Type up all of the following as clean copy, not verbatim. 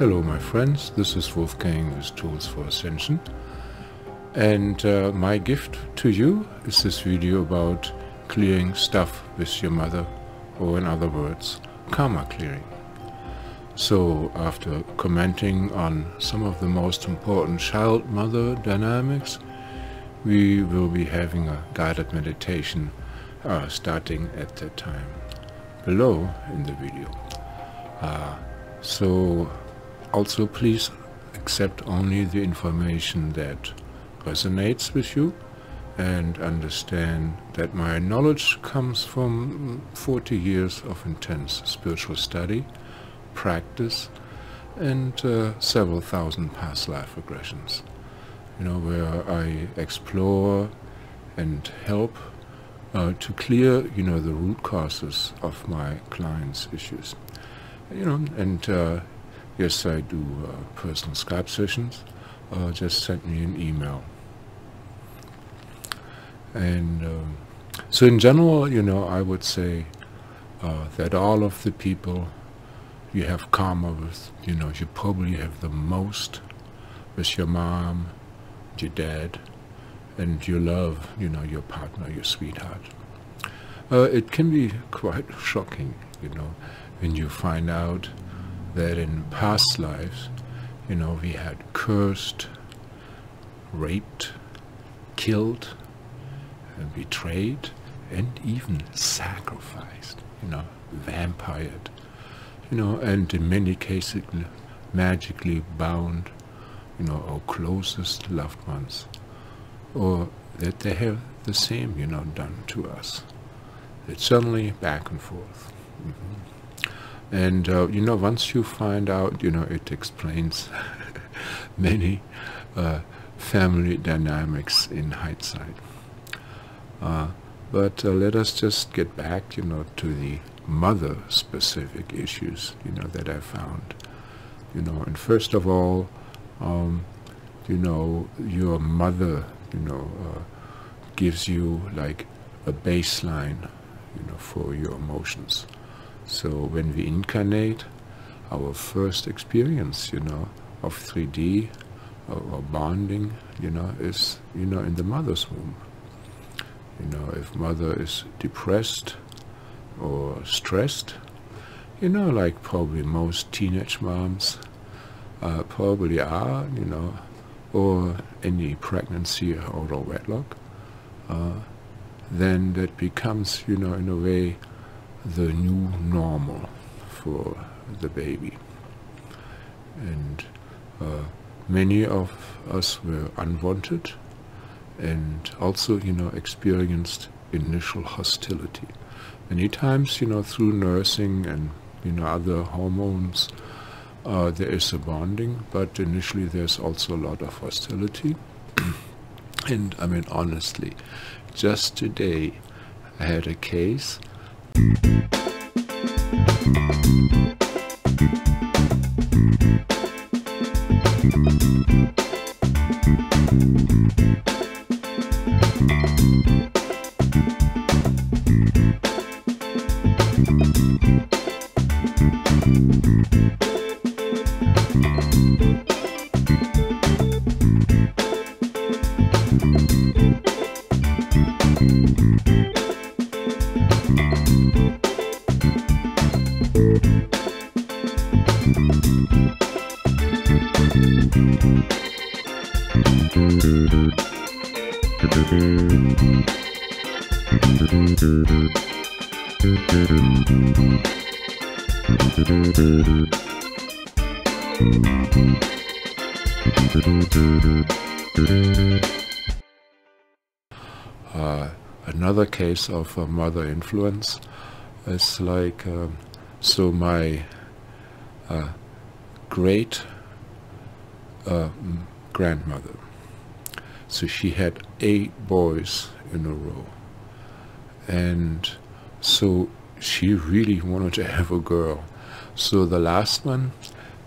Hello my friends, this is Wolfgang with Tools for Ascension, and my gift to you is this video about clearing stuff with your mother, or in other words, karma clearing. So after commenting on some of the most important child-mother dynamics, we will be having a guided meditation starting at that time below in the video. Also please accept only the information that resonates with you, and understand that my knowledge comes from 40 years of intense spiritual study, practice, and several thousand past life regressions, you know, where I explore and help to clear, you know, the root causes of my clients' issues, you know. And yes, I do personal Skype sessions. Just send me an email. And so in general, you know, I would say that all of the people you have karma with, you know, you probably have the most with your mom, your dad, and your love, you know, your partner, your sweetheart. It can be quite shocking, you know, when you find out that in past lives, you know, we had cursed, raped, killed, and betrayed, and even sacrificed, you know, vampired, you know, and in many cases magically bound, you know, our closest loved ones, or that they have the same, you know, done to us. It's suddenly back and forth. And, you know, once you find out, you know, it explains many family dynamics in hindsight. But let us just get back, you know, to the mother-specific issues, you know, that I found. You know, and first of all, you know, your mother, you know, gives you, like, a baseline, you know, for your emotions. So when we incarnate, our first experience, you know, of 3D, or bonding, you know, is, you know, in the mother's womb. You know, if mother is depressed or stressed, you know, like probably most teenage moms probably are, you know, or any pregnancy out of wedlock, then that becomes, you know, in a way, the new normal for the baby. And many of us were unwanted, and also, you know, experienced initial hostility. Many times, you know, through nursing and, you know, other hormones, there is a bonding, but initially there's also a lot of hostility. And I mean, honestly, just today I had a case. Another case of mother influence is like, so my great grandmother, so she had 8 boys in a row, and so she really wanted to have a girl. So the last one,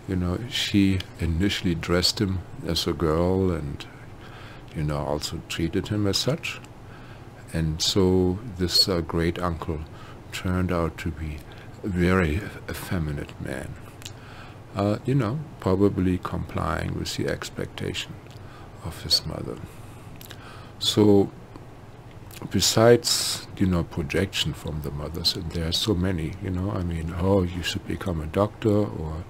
you know, she initially dressed him as a girl, and, you know, also treated him as such. And so this great uncle turned out to be a very effeminate man. you know, probably complying with the expectation of his mother. So besides, you know, projection from the mothers, and there are so many, you know, I mean, oh, you should become a doctor or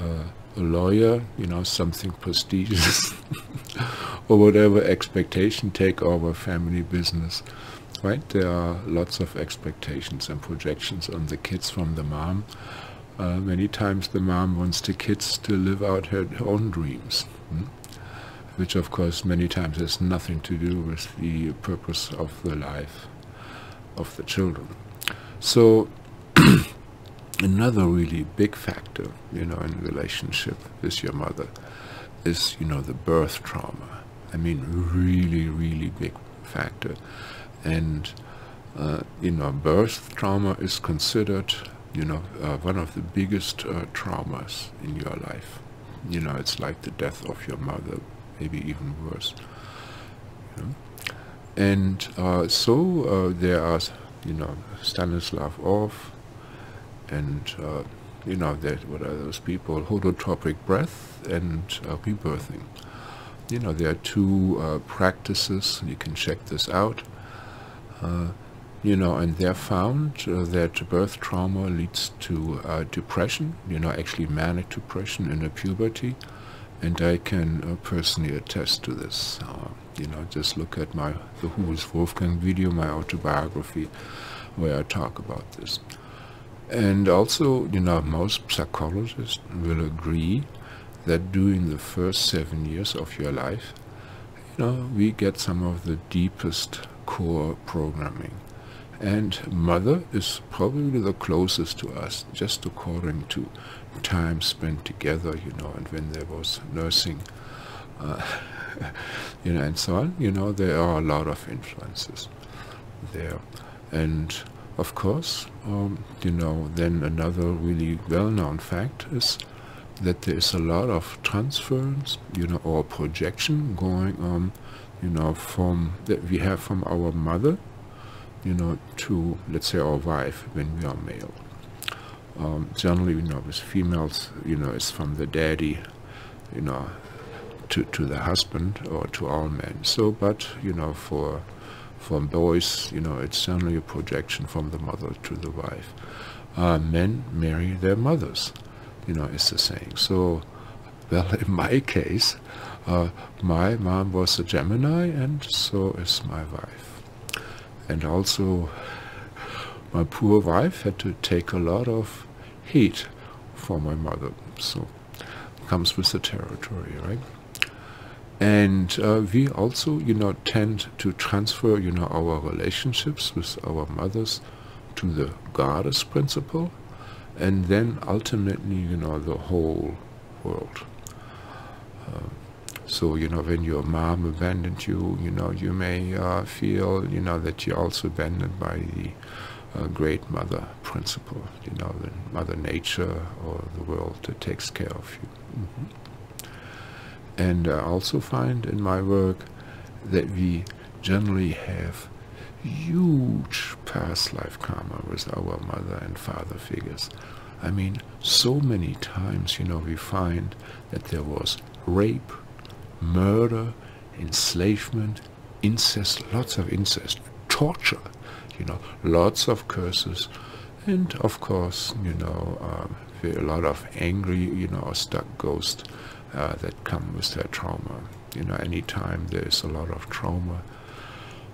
a lawyer, you know, something prestigious, or whatever expectation, take over family business, right? There are lots of expectations and projections on the kids from the mom. Many times the mom wants the kids to live out her own dreams, which of course many times has nothing to do with the purpose of the life of the children. So another really big factor, you know, in relationship with your mother is, you know, the birth trauma. I mean, really, really big factor. And, you know, birth trauma is considered, you know, one of the biggest traumas in your life. You know, it's like the death of your mother, maybe even worse. You know? And so there are, you know, Stanislav Grof, and, you know, what are those people, holotropic breath and rebirthing. You know, there are two practices, you can check this out, you know, and they're found that birth trauma leads to depression, you know, actually manic depression in puberty, and I can personally attest to this. You know, just look at my The Who's Wolfgang video, my autobiography, where I talk about this. And also, you know, most psychologists will agree that during the first 7 years of your life, you know, we get some of the deepest core programming. And mother is probably the closest to us, just according to time spent together, you know, and when there was nursing, you know, and so on. You know, there are a lot of influences there. And of course, you know, then another really well-known fact is that there is a lot of transference, you know, or projection going on, you know, from that we have from our mother, you know, to, let's say, our wife when we are male. Generally, you know, with females, you know, it's from the daddy, you know, to the husband or to all men. So, but, you know, from boys, you know, it's certainly a projection from the mother to the wife. Men marry their mothers, you know, is the saying. So, well, in my case, my mom was a Gemini, and so is my wife. And also, my poor wife had to take a lot of heat for my mother. So, it comes with the territory, right? And we also, you know, tend to transfer, you know, our relationships with our mothers to the goddess principle, and then ultimately, you know, the whole world. So, you know, when your mom abandoned you, you know, you may feel, you know, that you're also abandoned by the great mother principle, you know, the mother nature or the world that takes care of you. And I also find in my work that we generally have huge past life karma with our mother and father figures. I mean, so many times, you know, we find that there was rape, murder, enslavement, incest, lots of incest, torture, you know, lots of curses, and of course, you know, a lot of angry, you know, stuck ghosts that come with their trauma. You know, anytime there is a lot of trauma,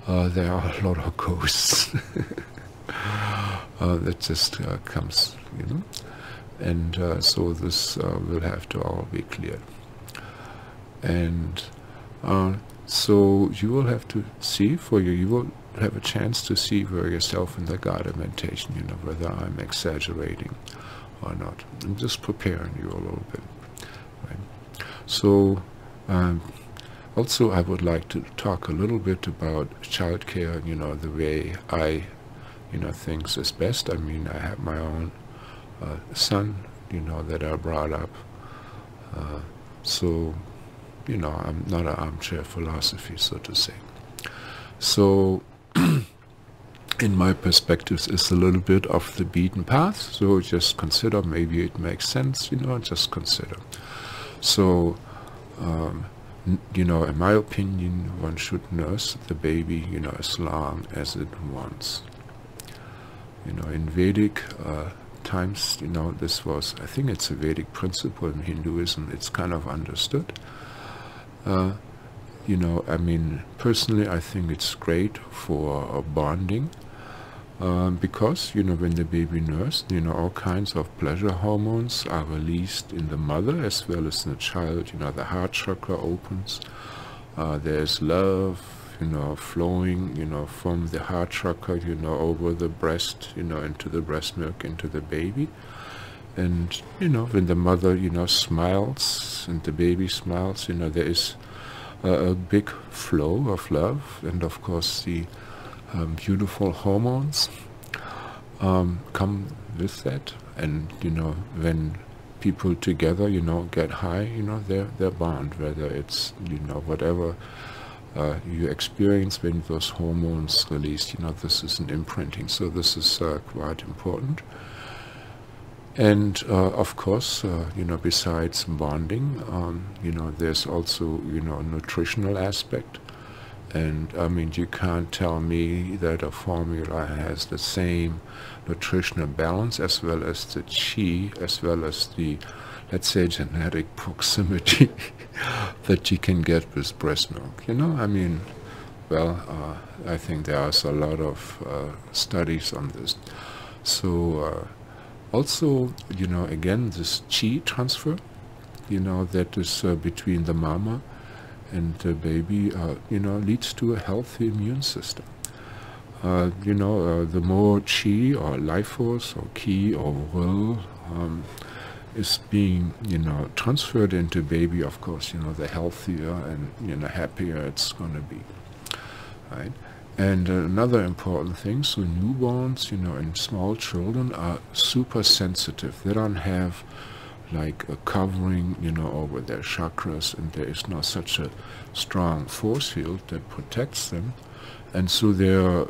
there are a lot of ghosts that just comes, you know, and so this will have to all be cleared. And so you will have to see for you, you will have a chance to see for yourself in the guided meditation, you know, whether I'm exaggerating or not. I'm just preparing you a little bit. Right? So also I would like to talk a little bit about childcare, you know, the way I, you know, things is best. I mean, I have my own son, you know, that I brought up. So, you know, I'm not an armchair philosophy, so to say. So in my perspectives is a little bit off the beaten path, so just consider, maybe it makes sense, you know, just consider. So you know, in my opinion, one should nurse the baby, you know, as long as it wants. You know, in Vedic times, you know, this was, I think it's a Vedic principle in Hinduism, it's kind of understood. You know, I mean, personally, I think it's great for bonding, because, you know, when the baby nursed, you know, all kinds of pleasure hormones are released in the mother as well as in the child. You know, the heart chakra opens, there's love, you know, flowing, you know, from the heart chakra, you know, over the breast, you know, into the breast milk, into the baby. And, you know, when the mother, you know, smiles and the baby smiles, you know, there is a big flow of love, and of course the beautiful hormones come with that. And, you know, when people together, you know, get high, you know, they're bound, whether it's, you know, whatever you experience when those hormones released, you know, this is an imprinting. So this is quite important. And of course, you know, besides bonding, you know, there's also, you know, a nutritional aspect. And I mean, you can't tell me that a formula has the same nutritional balance as well as the chi, as well as the, let's say, genetic proximity that you can get with breast milk. You know, I mean, well, I think there's a lot of studies on this. So also, you know, again, this chi transfer, you know, that is between the mama and the baby, you know, leads to a healthy immune system. You know, the more chi or life force or ki or will is being, you know, transferred into baby, of course, you know, the healthier and, you know, happier it's going to be, right? And another important thing, so newborns, you know, and small children are super sensitive. They don't have like a covering, you know, over their chakras, and there is not such a strong force field that protects them, and so they're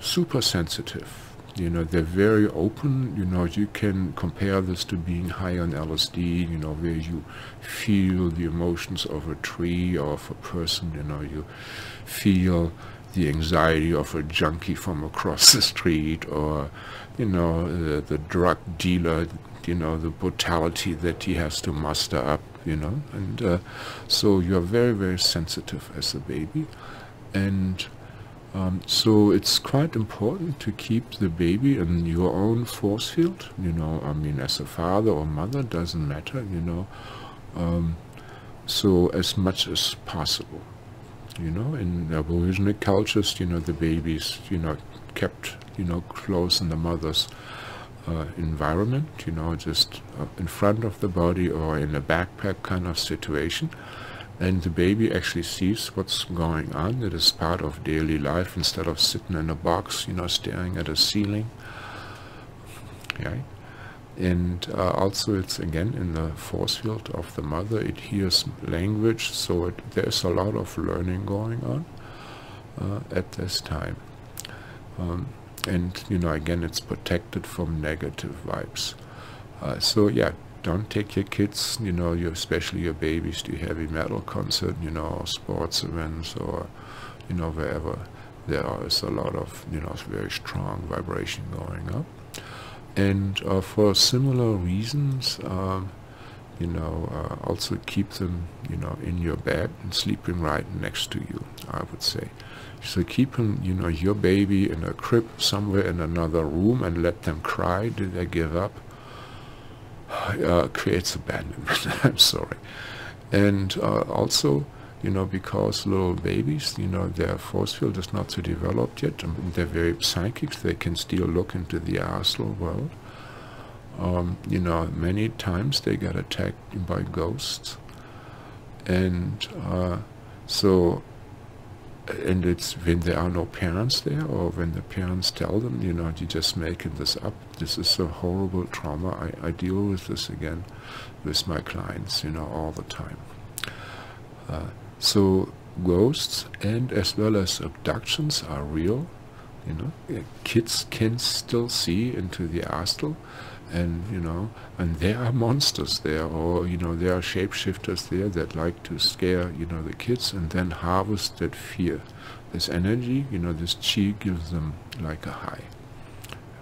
super sensitive. You know, they're very open. You know, you can compare this to being high on LSD, you know, where you feel the emotions of a tree or of a person. You know, you feel the anxiety of a junkie from across the street, or, you know, the drug dealer, you know, the brutality that he has to muster up, you know. And so you're very, very sensitive as a baby. And so it's quite important to keep the baby in your own force field, you know, I mean, as a father or mother, doesn't matter, you know, so as much as possible. You know, in Aboriginal cultures, you know, the babies, you know, kept, you know, close in the mother's environment, you know, just in front of the body or in a backpack kind of situation. And the baby actually sees what's going on. It is part of daily life instead of sitting in a box, you know, staring at a ceiling. Right? And also it's again in the force field of the mother. It hears language, so there's a lot of learning going on at this time. And, you know, again, it's protected from negative vibes. So, yeah. Don't take your kids, you know, especially your babies, to heavy metal concert, you know, or sports events, or, you know, wherever there is a lot of, you know, very strong vibration going up. And for similar reasons, you know, also keep them, you know, in your bed and sleeping right next to you, I would say. So keep them, you know, your baby in a crib somewhere in another room, and let them cry. Did they give up? Creates abandonment. I'm sorry. And also, you know, because little babies, you know, their force field is not so developed yet. I mean, they're very psychic. They can still look into the astral world. You know, many times they get attacked by ghosts. And so, and it's when there are no parents there, or when the parents tell them, you know, you're just making this up. This is a horrible trauma. I deal with this again with my clients, you know, all the time. So ghosts and as well as abductions are real. You know, kids can still see into the astral, and you know, and there are monsters there, or you know, there are shapeshifters there that like to scare, you know, the kids and then harvest that fear. This energy, you know, this chi gives them like a high,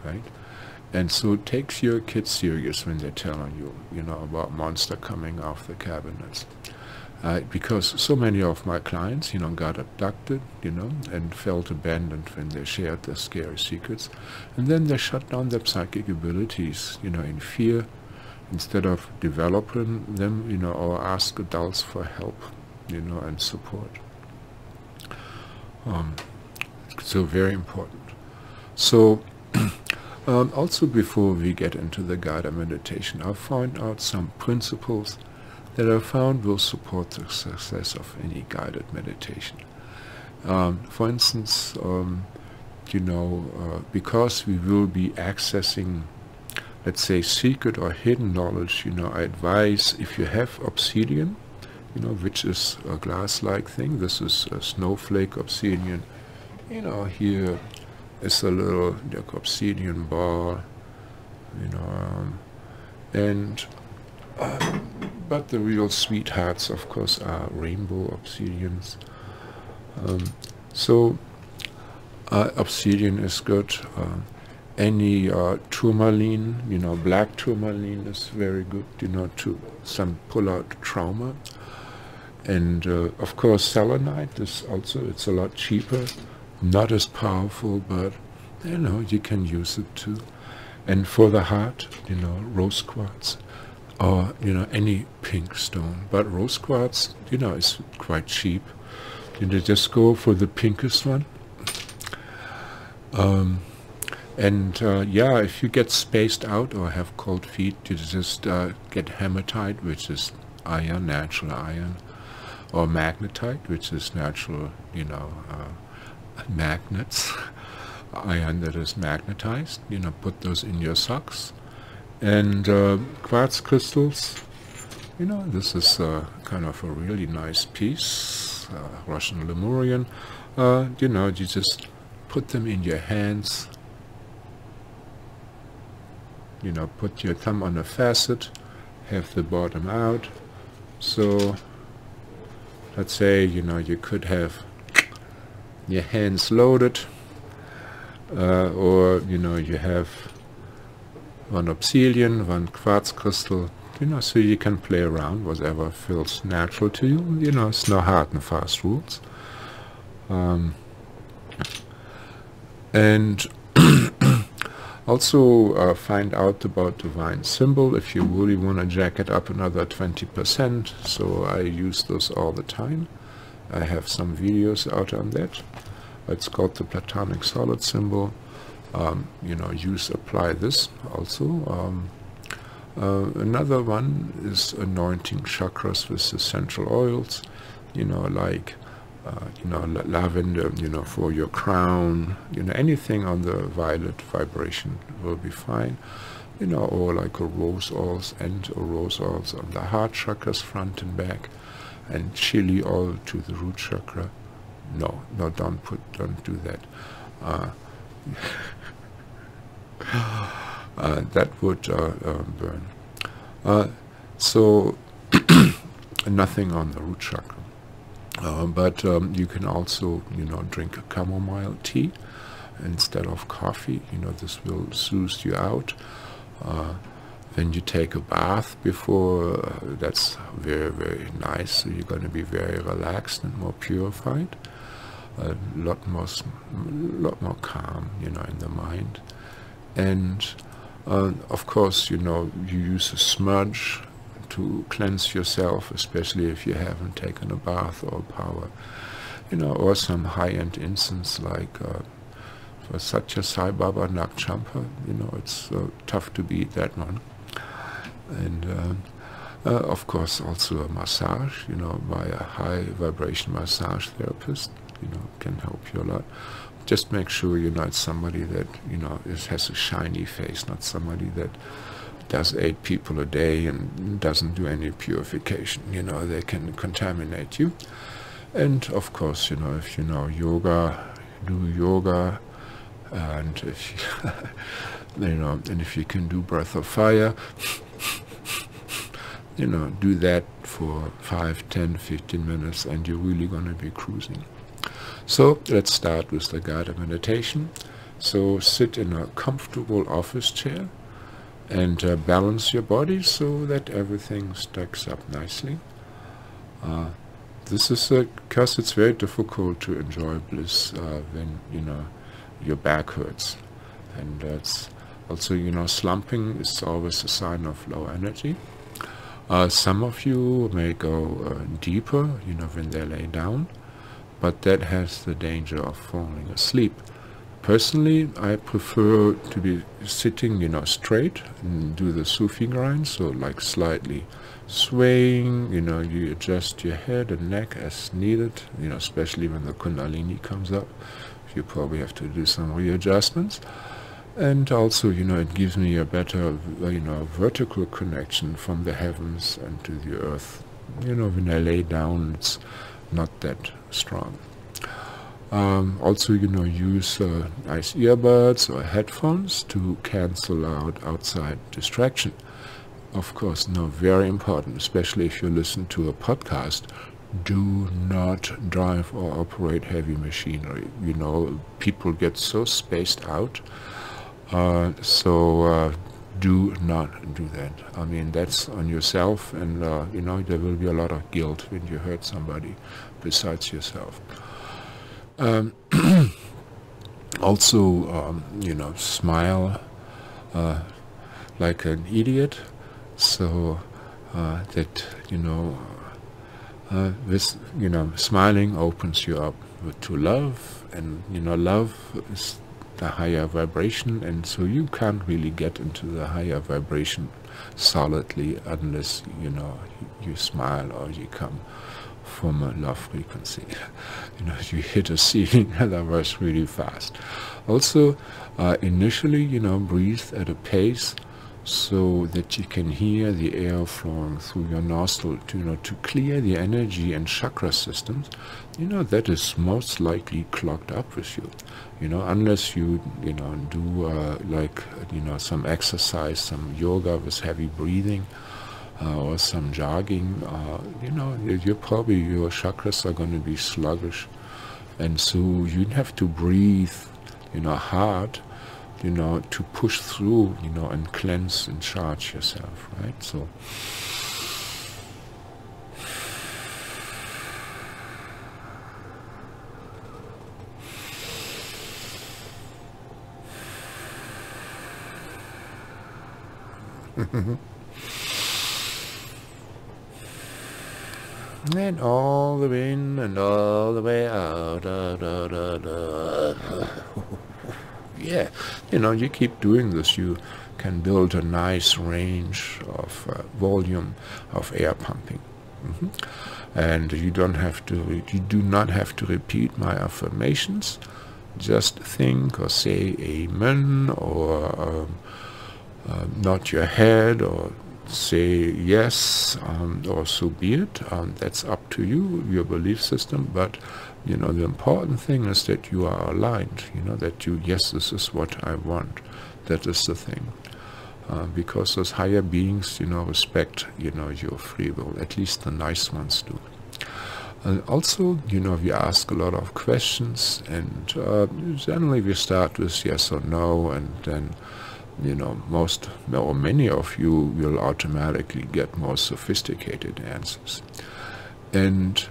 right? And so take your kids serious when they're telling you, you know, about monster coming off the cabinets. Because so many of my clients, you know, got abducted, you know, and felt abandoned when they shared their scary secrets. And then they shut down their psychic abilities, you know, in fear, instead of developing them, you know, or ask adults for help, you know, and support. So very important. So also before we get into the guided meditation, I'll find out some principles that I found will support the success of any guided meditation. For instance, you know, because we will be accessing, let's say, secret or hidden knowledge, you know, I advise if you have obsidian, you know, which is a glass-like thing, this is a snowflake obsidian, you know, here is a little like, obsidian ball, you know, but the real sweethearts, of course, are rainbow obsidians. Obsidian is good. Any tourmaline, you know, black tourmaline is very good, you know, to pull out trauma. And of course, selenite is also, it's a lot cheaper, not as powerful, but you know, you can use it too. And for the heart, you know, rose quartz. Or, you know, any pink stone. But rose quartz, you know, is quite cheap. You know, just go for the pinkest one. Yeah, if you get spaced out or have cold feet, you just get hematite, which is iron, natural iron, or magnetite, which is natural, you know, magnets, iron that is magnetized. You know, put those in your socks. And quartz crystals, you know, this is kind of a really nice piece, Russian Lemurian. You know, you just put them in your hands, you know, put your thumb on a facet, have the bottom out. So let's say, you know, you could have your hands loaded, or you know, you have one obsidian, one quartz crystal, you know, so you can play around, whatever feels natural to you, you know, it's no hard and fast rules. And also find out about divine symbol if you really want to jack it up another 20%, so I use those all the time. I have some videos out on that. It's called the Platonic Solid Symbol. You know, apply this also. Another one is anointing chakras with essential oils, you know, like you know, lavender, you know, for your crown, you know, anything on the violet vibration will be fine, you know, or like a rose oils on the heart chakras, front and back, and chili oil to the root chakra. No, don't do that. That would burn. So nothing on the root chakra, you can also, you know, drink a chamomile tea instead of coffee. You know, this will soothe you out. Then you take a bath before. That's very, very nice. So you're going to be very relaxed and more purified. A lot more calm, you know, in the mind. And of course, you know, you use a smudge to cleanse yourself, especially if you haven't taken a bath or power, you know, or some high-end incense like for Satya Sai Baba Nag Champa. You know, it's tough to beat that one. And of course, also a massage, you know, by a high vibration massage therapist. You know, can help you a lot. Just make sure, you know, it's somebody that, you know, has a shiny face, not somebody that does 8 people a day and doesn't do any purification. You know, they can contaminate you. And of course, you know, if you know yoga, do yoga, And if you, and if you can do breath of fire, do that for 5, 10, 15 minutes, and you're really going to be cruising. So let's start with the guided meditation. So sit in a comfortable office chair and balance your body so that everything stacks up nicely. This is because it's very difficult to enjoy bliss when, your back hurts. And that's also, slumping is always a sign of low energy. Some of you may go deeper, when they lay down, but that has the danger of falling asleep. Personally, I prefer to be sitting, straight and do the Sufi grind, so like slightly swaying, you adjust your head and neck as needed, especially when the Kundalini comes up. You probably have to do some readjustments. And also, it gives me a better, vertical connection from the heavens and to the earth. When I lay down, it's not that strong. Also, use nice earbuds or headphones to cancel out outside distraction. Of course, very important, especially if you listen to a podcast. Do not drive or operate heavy machinery. People get so spaced out. Do not do that. I mean, that's on yourself, and there will be a lot of guilt when you hurt somebody besides yourself. Also, smile like an idiot, so that, smiling opens you up to love, and, love is the higher vibration, and so you can't really get into the higher vibration solidly unless, you smile or you come from a love frequency. You hit a ceiling otherwise really fast. Also, initially, breathe at a pace so that you can hear the air flowing through your nostril to, to clear the energy and chakra systems, that is most likely clogged up with you, unless you, do like, some exercise, some yoga with heavy breathing, or some jogging, you're probably, your chakras are going to be sluggish. And so you have to breathe, hard, to push through, and cleanse and charge yourself, right? So and all the way in and all the way out. Yeah, you keep doing this, you can build a nice range of volume of air pumping. And you do not have to repeat my affirmations. Just think or say amen, or nod your head, or say yes, or so be it. That's up to you, your belief system, but the important thing is that you are aligned, that you, yes, this is what I want. That is the thing. Because those higher beings, respect, your free will. At least the nice ones do. And also, we ask a lot of questions, and generally we start with yes or no, and then, most or many of you will automatically get more sophisticated answers. And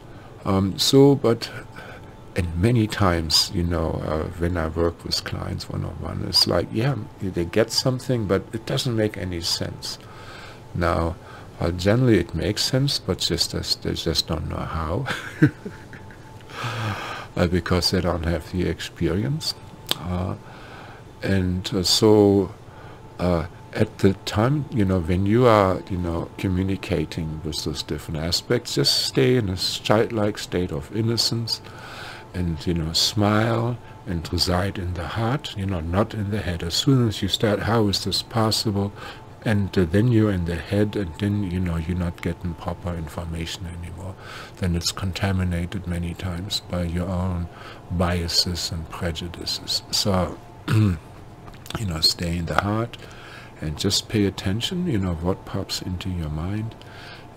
and many times, when I work with clients one-on-one, it's like, yeah, they get something, but it doesn't make any sense. Now, generally it makes sense, but they just don't know how, because they don't have the experience. At the time, when you are, communicating with those different aspects, just stay in a childlike state of innocence and, smile and reside in the heart, not in the head. As soon as you start, how is this possible? And then you're in the head, and then, you're not getting proper information anymore. Then it's contaminated many times by your own biases and prejudices. So you know, stay in the heart and just pay attention, you know, what pops into your mind,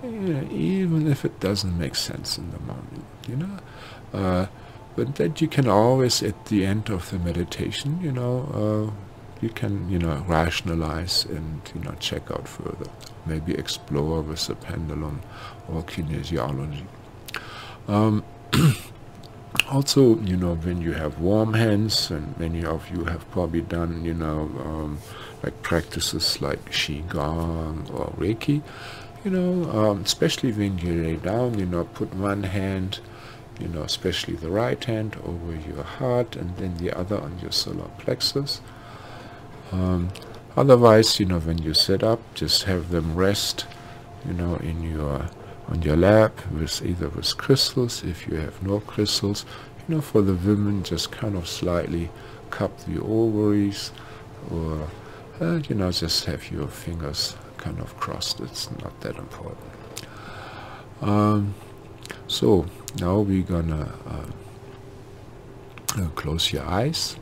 you know, even if it doesn't make sense in the moment, you know. But that you can always, at the end of the meditation, you know, you can, you know, rationalize and, you know, check out further. Maybe explore with the pendulum or kinesiology. Also, you know, when you have warm hands, and many of you have probably done, you know, like practices like Qigong or Reiki, you know, especially when you lay down, you know, put one hand, you know, especially the right hand, over your heart, and then the other on your solar plexus. Otherwise, you know, when you sit up, just have them rest, you know, in your, on your lap, with either with crystals, if you have no crystals, you know, for the women, just kind of slightly cup the ovaries, or, you know, just have your fingers kind of crossed. It's not that important. So now we're gonna close your eyes,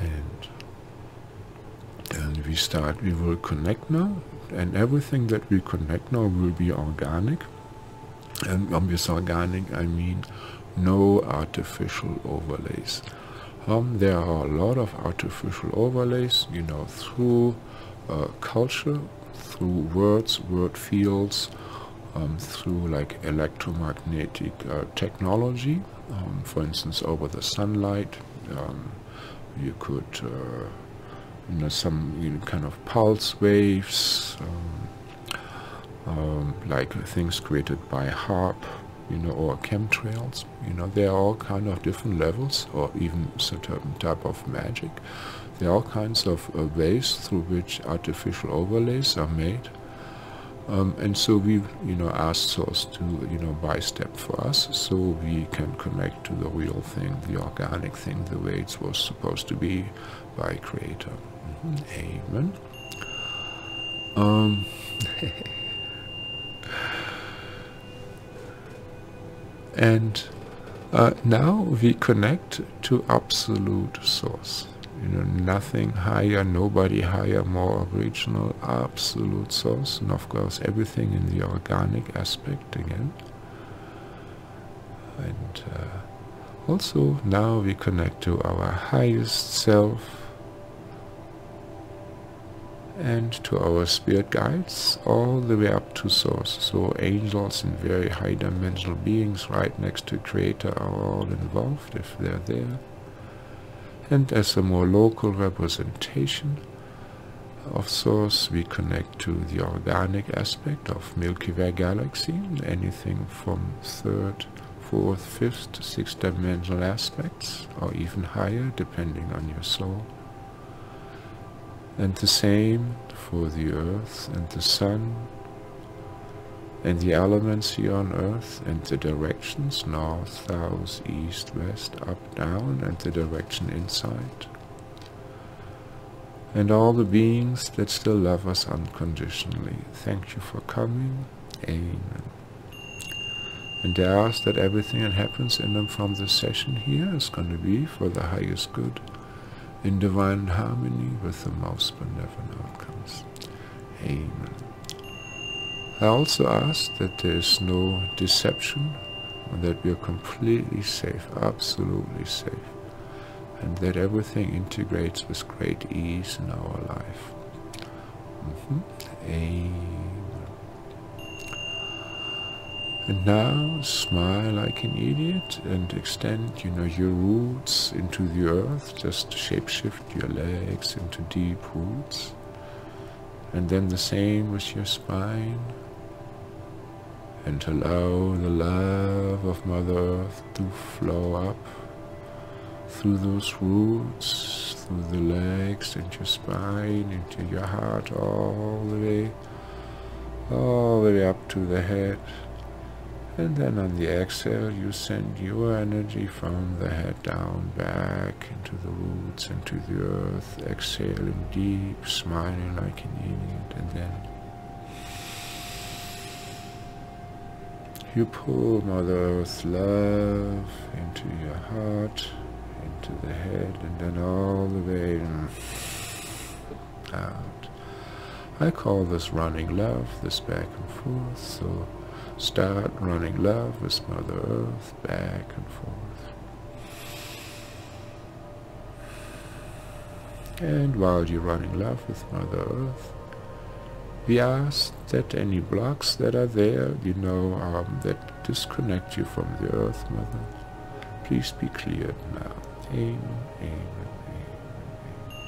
and then we start, we will connect now, and everything that we connect now will be organic. And with organic, I mean no artificial overlays. There are a lot of artificial overlays, you know, through culture, through words, word fields, through like electromagnetic technology, for instance, over the sunlight, you could, you know, some, you know, kind of pulse waves, like things created by HAARP, you know, or chemtrails, you know, they are all kind of different levels, or even certain type of magic. There are all kinds of ways through which artificial overlays are made. And so we've, you know, asked Source to, you know, buy step for us, so we can connect to the real thing, the organic thing, the way it was supposed to be by Creator. Amen. And now we connect to Absolute Source. You know, nothing higher, nobody higher, more original, Absolute Source, and of course everything in the organic aspect again. And also now we connect to our highest self and to our spirit guides, all the way up to Source. So angels and very high dimensional beings right next to Creator are all involved if they're there. And as a more local representation of Source, we connect to the organic aspect of Milky Way galaxy, anything from 3rd, 4th, 5th, 6th dimensional aspects, or even higher, depending on your soul. And the same for the Earth and the Sun, and the elements here on Earth, and the directions, north, south, east, west, up, down, and the direction inside. And all the beings that still love us unconditionally, thank you for coming. Amen. And I ask that everything that happens in and from this session here is going to be for the highest good, in divine harmony with the most benevolent outcomes. Amen. I also ask that there is no deception, and that we are completely safe, absolutely safe, and that everything integrates with great ease in our life. Amen. And now smile like an idiot and extend, you know, your roots into the earth. Just shapeshift your legs into deep roots, and then the same with your spine. And allow the love of Mother Earth to flow up through those roots, through the legs and your spine, into your heart, all the way up to the head. And then on the exhale, you send your energy from the head down, back into the roots, into the earth, exhaling deep, smiling like an idiot, and then you pull Mother Earth's love into your heart, into the head and then all the way out. I call this running love, this back and forth. So start running love with Mother Earth, back and forth. And while you're running love with Mother Earth, we ask that any blocks that are there, you know, that disconnect you from the Earth Mother, please be cleared now. Amen, amen, amen.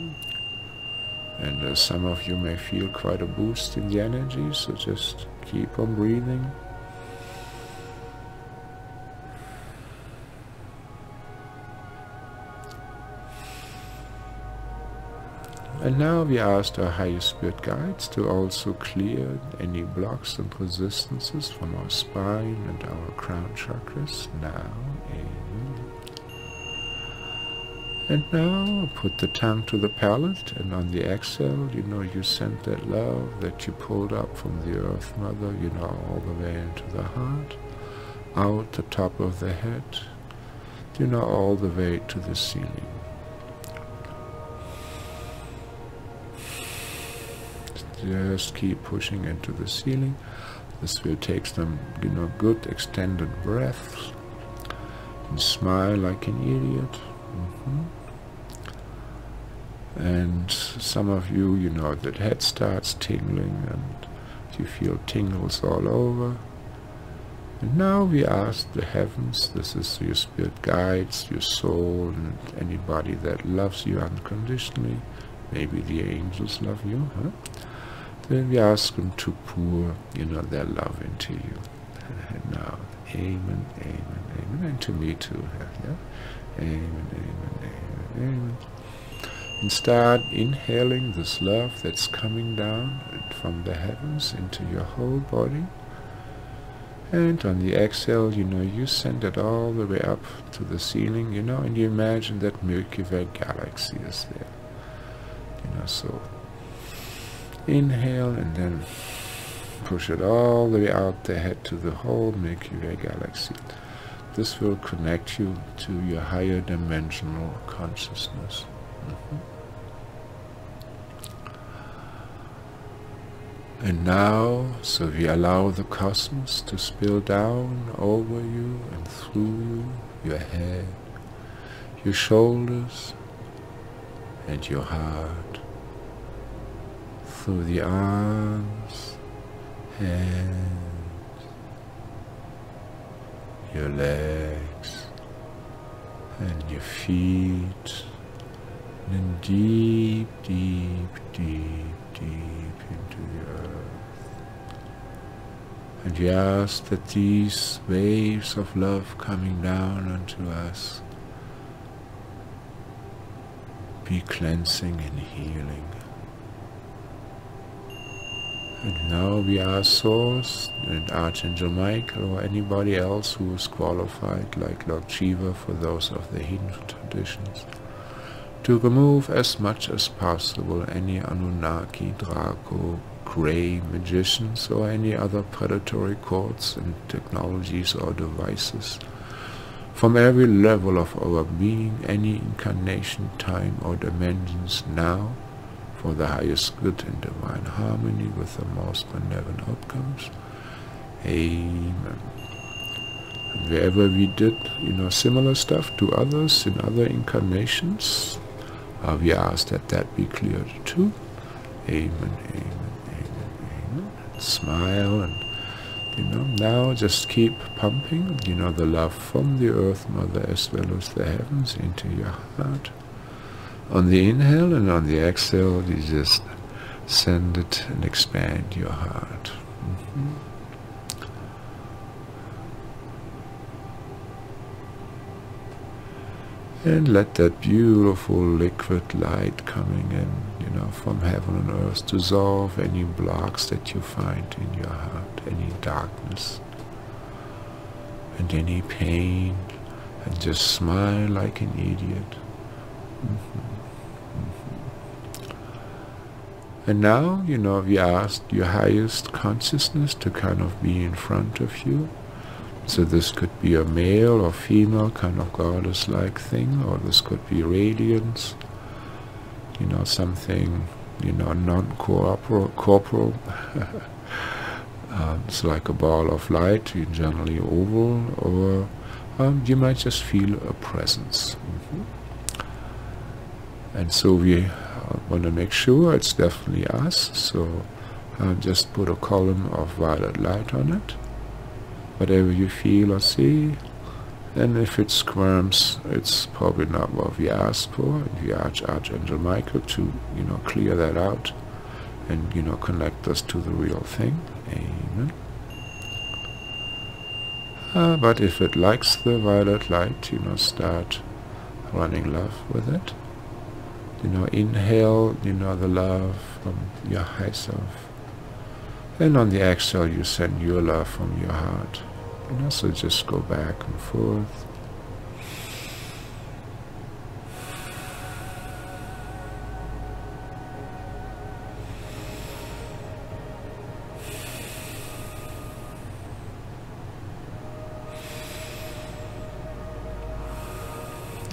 Mm-hmm. And some of you may feel quite a boost in the energy, so just keep on breathing. And now we asked our higher spirit guides to also clear any blocks and resistances from our spine and our crown chakras now. Amen. And now put the tongue to the palate, and on the exhale, you know, you send that love that you pulled up from the Earth Mother, you know, all the way into the heart, out the top of the head, you know, all the way to the ceiling. Just keep pushing into the ceiling. This will take some, you know, good extended breaths. And smile like an idiot. Mm-hmm. And some of you, you know, that head starts tingling and you feel tingles all over. And now we ask the heavens, this is your spirit guides, your soul, and anybody that loves you unconditionally. Maybe the angels love you, huh? Then we ask them to pour, you know, their love into you. And now, amen, amen, amen, and to me too. Yeah? Amen, amen, amen, amen. And start inhaling this love that's coming down from the heavens into your whole body. And on the exhale, you know, you send it all the way up to the ceiling, you know, and you imagine that Milky Way galaxy is there. You know, so inhale and then push it all the way out the head to the whole Milky Way galaxy. This will connect you to your higher dimensional consciousness. Mm-hmm. And now, so we allow the cosmos to spill down over you and through you, your head, your shoulders, and your heart, through the arms, hands, your legs, and your feet, and then deep, deep, deep, deep into the earth. And we ask that these waves of love coming down onto us be cleansing and healing. And now we ask Source and Archangel Michael or anybody else who is qualified, like Lord Shiva for those of the Hindu traditions, to remove as much as possible any Anunnaki, Draco, Grey magicians or any other predatory codes and technologies or devices from every level of our being, any incarnation, time or dimensions now, for the highest good and divine harmony with the most benevolent outcomes. Amen. And wherever we did, you know, similar stuff to others in other incarnations, we ask that that be cleared too. Amen, amen, amen, amen. And smile and, you know, now just keep pumping, you know, the love from the Earth Mother as well as the heavens into your heart. On the inhale and on the exhale, you just send it and expand your heart. Mm-hmm. And let that beautiful liquid light coming in, you know, from heaven and earth dissolve any blocks that you find in your heart, any darkness and any pain, and just smile like an idiot. Mm-hmm. Mm-hmm. And now, you know, we asked your highest consciousness to kind of be in front of you, So this could be a male or female kind of goddess-like thing, or this could be radiance, you know, something, you know, non-corporal. It's like a ball of light, generally oval, or you might just feel a presence. And so we want to make sure it's definitely us, so just put a column of violet light on it, whatever you feel or see. And if it squirms, it's probably not what we asked for. And we ask Archangel Michael to, you know, clear that out and, you know, connect us to the real thing. Amen. But if it likes the violet light, you know, start running love with it. You know, inhale, you know, the love from your high self. And on the exhale, you send your love from your heart. You know, so just go back and forth.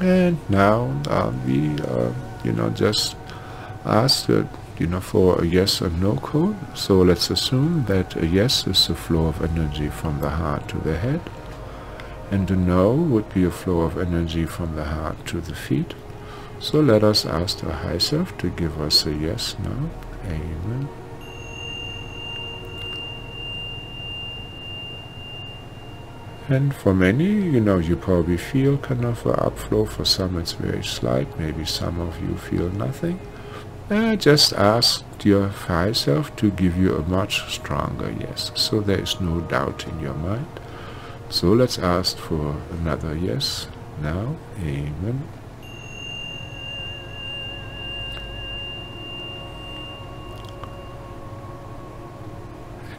And now we, you know, just ask that, you know, for a yes or no code. So let's assume that a yes is the flow of energy from the heart to the head, and a no would be a flow of energy from the heart to the feet. So let us ask the high self to give us a yes now. Amen. And for many, you know, you probably feel kind of an upflow. For some, it's very slight. Maybe some of you feel nothing. Just ask your high self to give you a much stronger yes. So there is no doubt in your mind. So let's ask for another yes now. Amen.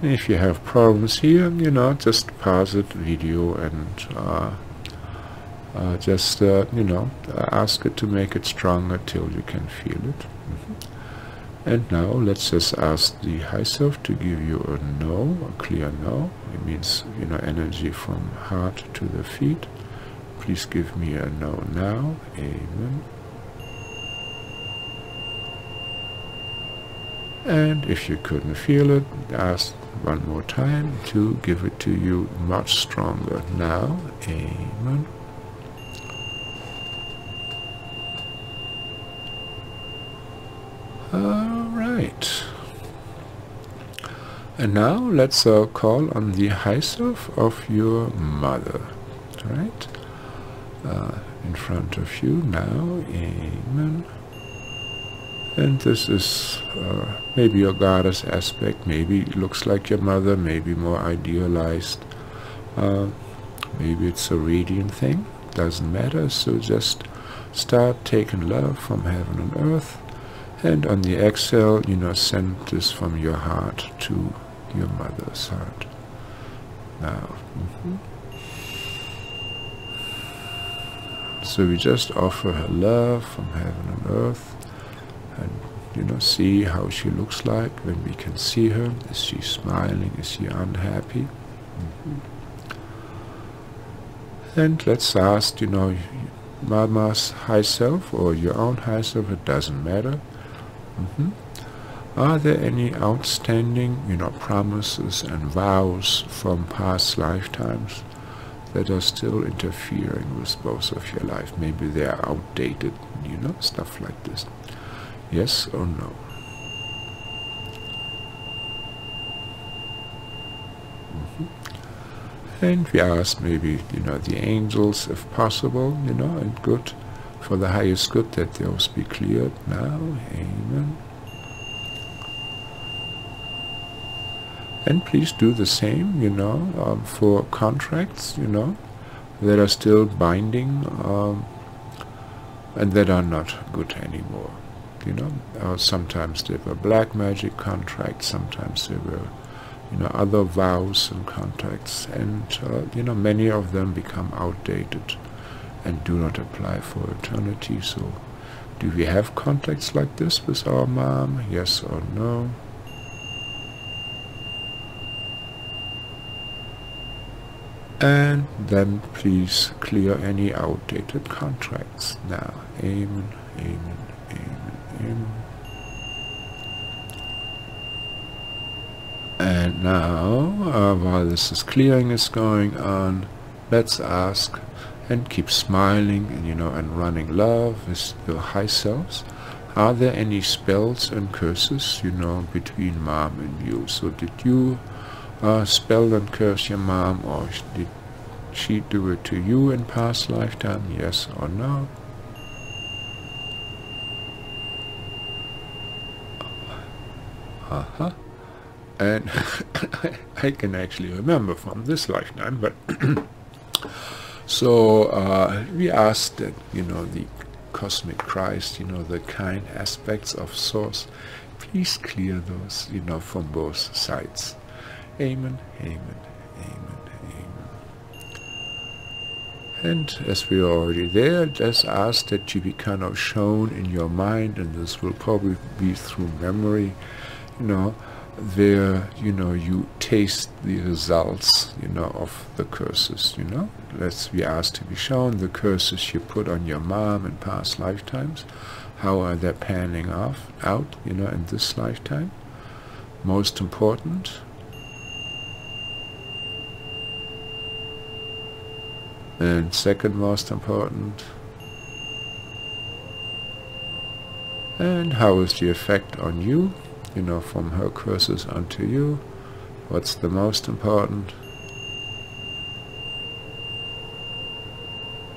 If you have problems here, you know, just pause the video and just, you know, ask it to make it stronger till you can feel it. And now let's just ask the high self to give you a no, a clear no. It means, you know, energy from heart to the feet. Please give me a no now. Amen. And if you couldn't feel it, ask one more time to give it to you much stronger now. Amen. All right. And now let's call on the high self of your mother. All right. In front of you now. Amen. And this is maybe a goddess aspect, maybe it looks like your mother, maybe more idealized, maybe it's a radiant thing, doesn't matter. So just start taking love from heaven and earth, and on the exhale, you know, send this from your heart to your mother's heart. Now, so we just offer her love from heaven and earth. And, you know, see how she looks like when we can see her. Is she smiling? Is she unhappy? And let's ask, you know, Mama's high self or your own high self, it doesn't matter. Are there any outstanding, you know, promises and vows from past lifetimes that are still interfering with both of your life? Maybe they are outdated, you know, stuff like this. Yes or no? And we ask maybe, you know, the angels, if possible, you know, and good, for the highest good, that those be cleared now. Amen. And please do the same, you know, for contracts, you know, that are still binding and that are not good anymore. You know, sometimes there were black magic contracts, sometimes there were, you know, other vows and contracts, and, you know, many of them become outdated and do not apply for eternity. So, do we have contracts like this with our mom? Yes or no? and then please clear any outdated contracts now. Amen, amen, amen, amen. And now, while this clearing is going on, let's ask and keep smiling and, you know, and running love with your high selves. Are there any spells and curses, you know, between mom and you? So did you spell and curse your mom, or did she do it to you in past lifetime? Yes or no? Uh-huh. And I can actually remember from this lifetime, but so we asked that, you know, the Cosmic Christ, you know, the kind aspects of Source, please clear those, you know, from both sides. Amen, amen, amen, amen. And as we are already there, just ask that you be kind of shown in your mind, and this will probably be through memory, you know, where, you know, you taste the results, you know, of the curses, you know. Let's be asked to be shown the curses you put on your mom in past lifetimes. How are they panning off out, you know, in this lifetime? Most important. And second most important. And how is the effect on you? You know, from her curses unto you, what's the most important?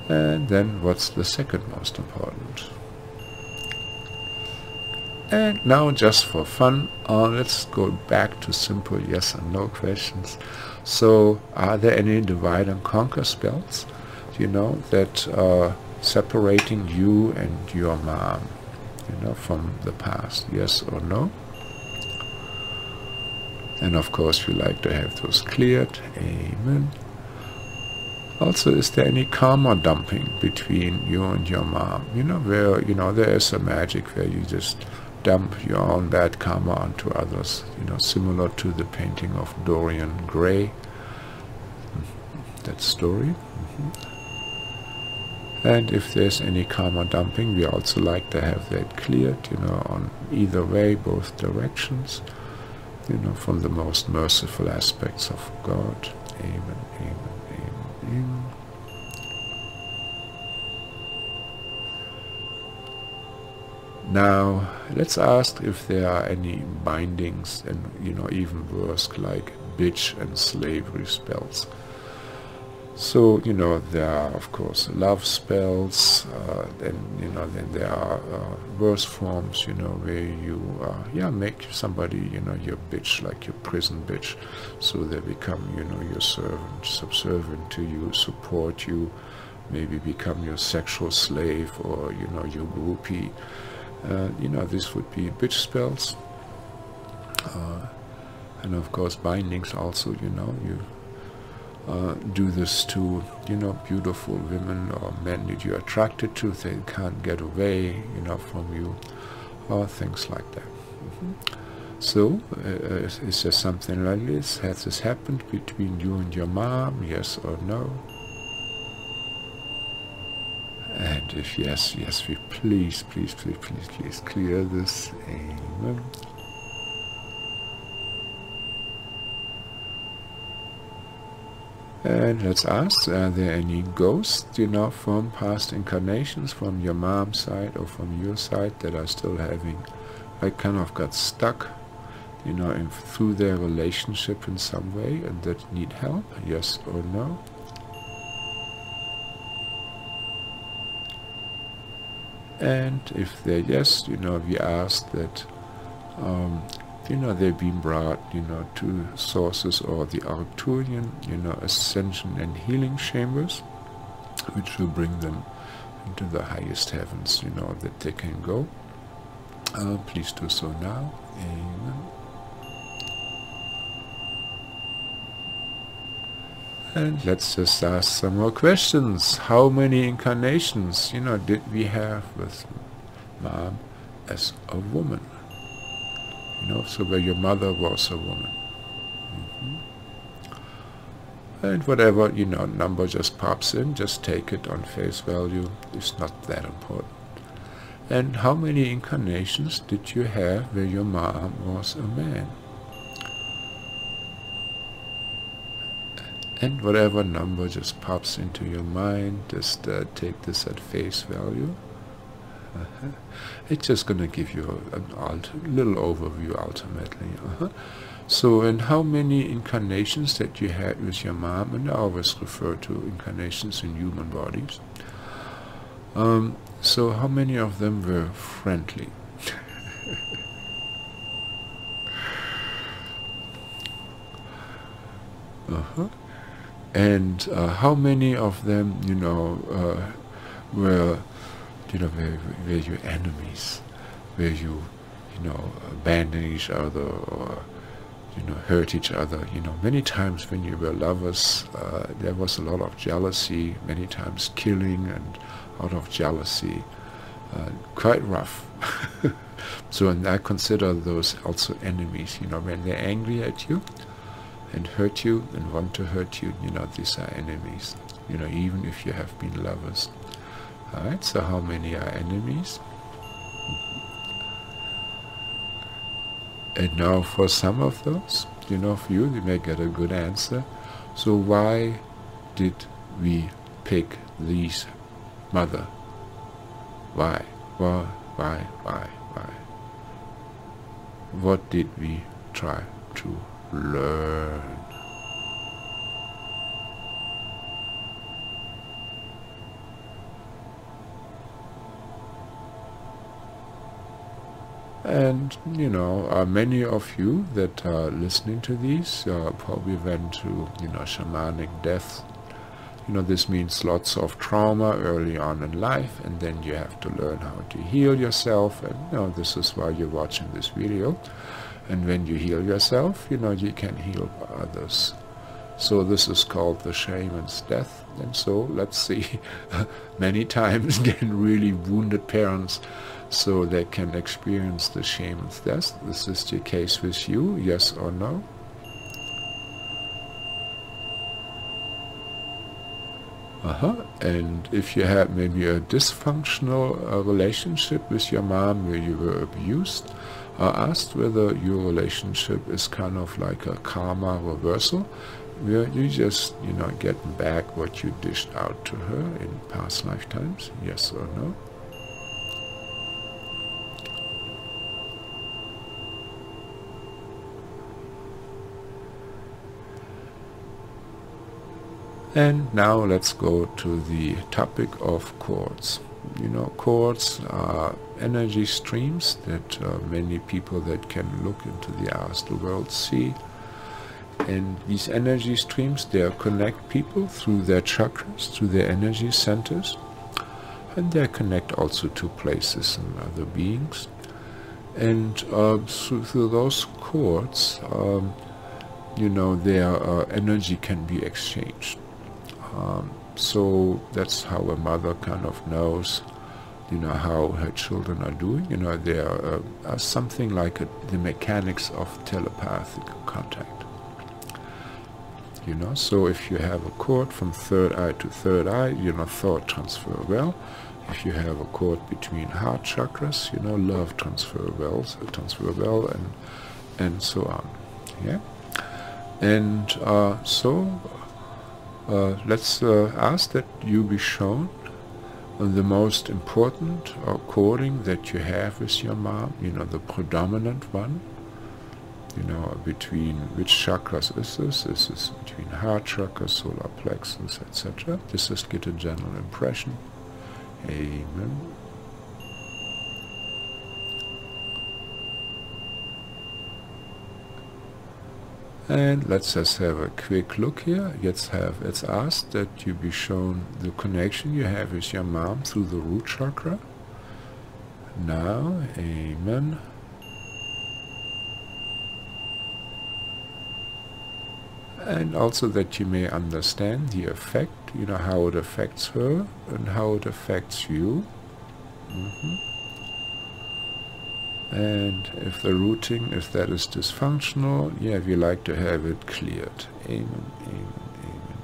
And then what's the second most important? And now, just for fun, let's go back to simple yes and no questions. So, are there any divide and conquer spells, you know, that are separating you and your mom, you know, from the past? Yes or no? And of course, we like to have those cleared. Amen. Also, is there any karma dumping between you and your mom? You know, where, you know, there is a magic where you just dump your own bad karma onto others, you know, similar to the painting of Dorian Gray, that story. And if there's any karma dumping, we also like to have that cleared, you know, on either way, both directions. You know, from the most merciful aspects of God. Amen, amen, amen, amen. Now, let's ask if there are any bindings and, you know, even worse, like bitch and slavery spells. So, you know, there are, of course, love spells, and, you know, then there are worse forms, you know, where you, yeah, make somebody, you know, your bitch, like your prison bitch, so they become, you know, your servant, subservient to you, support you, maybe become your sexual slave, or, you know, your groupie. You know, this would be bitch spells. And, of course, bindings also, you know, you do this to, you know, beautiful women or men that you're attracted to. They can't get away, you know, from you, or things like that. Mm-hmm. So, is there something like this? Has this happened between you and your mom? Yes or no? And if yes, yes, we please, please, please, please, please clear this. Amen. And let's ask, are there any ghosts, you know, from past incarnations, from your mom's side or from your side, that are still having, like, kind of got stuck, you know, in, through their relationship in some way, and that need help? Yes or no? And if they're yes, you know, we ask that, you know, they've been brought, you know, to sources or the Arcturian, you know, ascension and healing chambers, which will bring them into the highest heavens, you know, that they can go. Please do so now. Amen. And let's just ask some more questions. How many incarnations, you know, did we have with mom as a woman? You know, so where your mother was a woman. Mm-hmm. and whatever, you know, number just pops in, just take it on face value. It's not that important. And how many incarnations did you have where your mom was a man? And whatever number just pops into your mind, just take this at face value. It's just going to give you a little overview ultimately. So, and how many incarnations that you had with your mom, and I always refer to incarnations in human bodies. So how many of them were friendly? And how many of them, you know, were, you know, were you enemies? Were you, you know, abandoning each other, or, you know, hurt each other? You know, many times when you were lovers, there was a lot of jealousy, many times killing, and out of jealousy, quite rough. So, and I consider those also enemies, you know, when they're angry at you and hurt you and want to hurt you, you know, these are enemies, you know, even if you have been lovers. Alright, so how many are enemies? And now for some of those, you know, for you, you may get a good answer. So why did we pick these mother? Why? What did we try to learn? And, you know, many of you that are listening to these probably went to, you know, shamanic death. You know, this means lots of trauma early on in life, and then you have to learn how to heal yourself. And, you know, this is why you're watching this video. And when you heal yourself, you know, you can heal others. So this is called the shaman's death. And so, let's see, many times again, really wounded parents, so they can experience the shaman's death. This is the case with you, yes or no? And if you had maybe a dysfunctional relationship with your mom where you were abused, asked whether your relationship is kind of like a karma reversal, where you just, you know, getting back what you dished out to her in past lifetimes, yes or no? And now let's go to the topic of cords. You know, cords are energy streams that many people that can look into the astral world see. And these energy streams, they connect people through their chakras, through their energy centers. And they connect also to places and other beings. And through those cords, you know, their energy can be exchanged. So that's how a mother kind of knows, you know, how her children are doing. You know, they are something like the mechanics of telepathic contact. You know, so if you have a cord from third eye to third eye, you know, thought transfer well. If you have a cord between heart chakras, you know, love transfer well, and so on. Yeah, and so. Let's ask that you be shown the most important coding that you have with your mom, you know, the predominant one, you know, between which chakras is this? This is between heart chakra, solar plexus, etc. This is get a general impression. Amen. And let's just have a quick look here. It's asked that you be shown the connection you have with your mom through the root chakra. Now, amen. And also that you may understand the effect, you know, how it affects her and how it affects you. And if the routing, if that is dysfunctional, yeah, we like to have it cleared. Amen, amen, amen.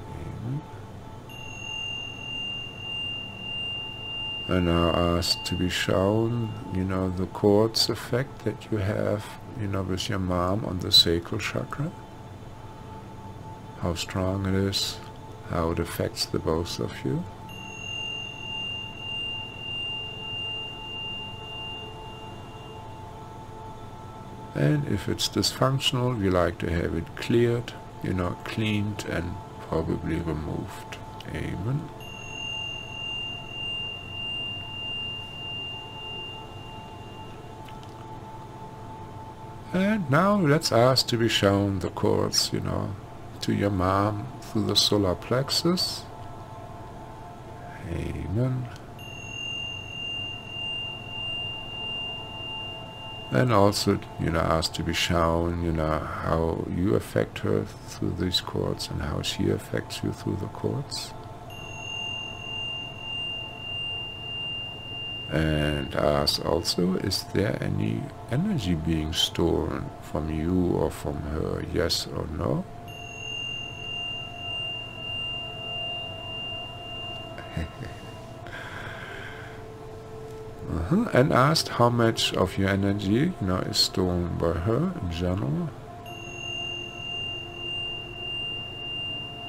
and are asked to be shown, you know, the quartz effect that you have, you know, with your mom on the sacral chakra, how strong it is, how it affects the both of you. And if it's dysfunctional, we like to have it cleared, you know, cleaned and probably removed. Amen. And now let's ask to be shown the quartz, you know, to your mom through the solar plexus. Amen. And also, you know, asked to be shown, you know, how you affect her through these cords and how she affects you through the cords. And asked also, is there any energy being stolen from you or from her, yes or no? And asked how much of your energy, you know, is stolen by her in general.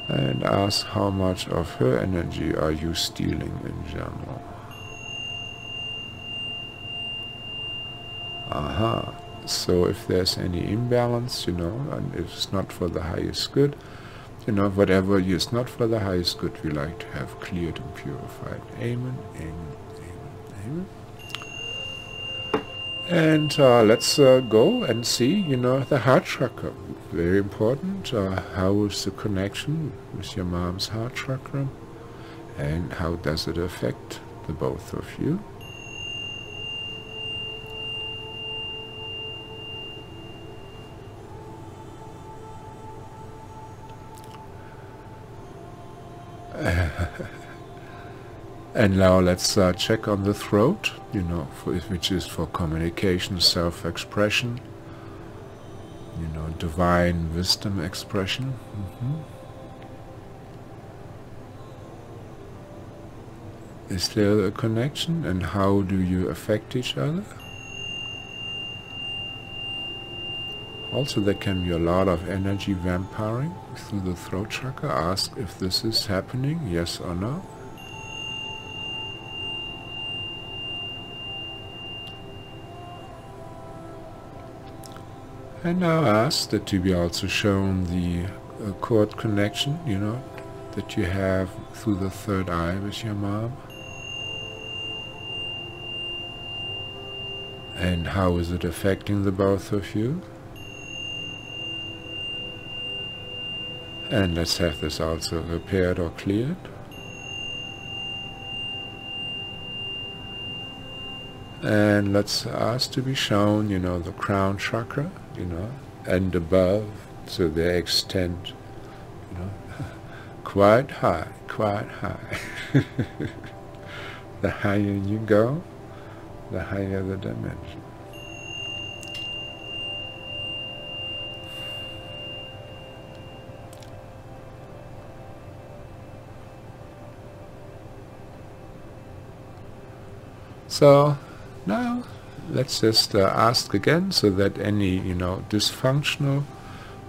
And asked how much of her energy are you stealing in general. Aha. So if there's any imbalance, you know, and if it's not for the highest good, you know, whatever is not for the highest good, we like to have cleared and purified. Amen, amen, amen, amen. And let's go and see, you know, the heart chakra. Very important. How is the connection with your mom's heart chakra? And how does it affect the both of you? And now let's check on the throat, you know, which is for communication, self-expression, you know, divine wisdom expression. Is there a connection, and how do you affect each other? Also, there can be a lot of energy vampiring through the throat chakra. Ask if this is happening, yes or no. And now ask that to be also shown the cord connection, you know, that you have through the third eye with your mom. And how is it affecting the both of you? And let's have this also repaired or cleared. And let's ask to be shown, you know, the crown chakra, you know, and above, so they extend, you know, quite high, quite high. The higher you go, the higher the dimension. So now let's just ask again, so that any, you know, dysfunctional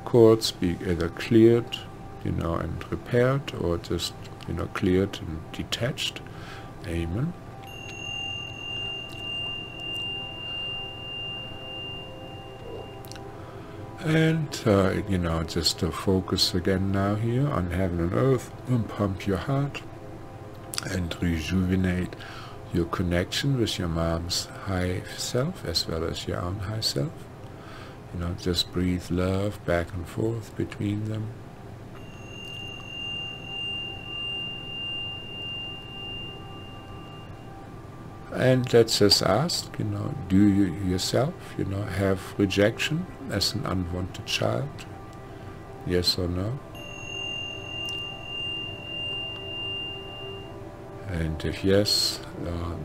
cords be either cleared, you know, and repaired, or just, you know, cleared and detached. Amen. And you know, just focus again now here on heaven and earth, and pump your heart and rejuvenate your connection with your mom's high self as well as your own high self. You know, just breathe love back and forth between them. And let's just ask, you know, do you yourself, you know, have rejection as an unwanted child? Yes or no? And if yes,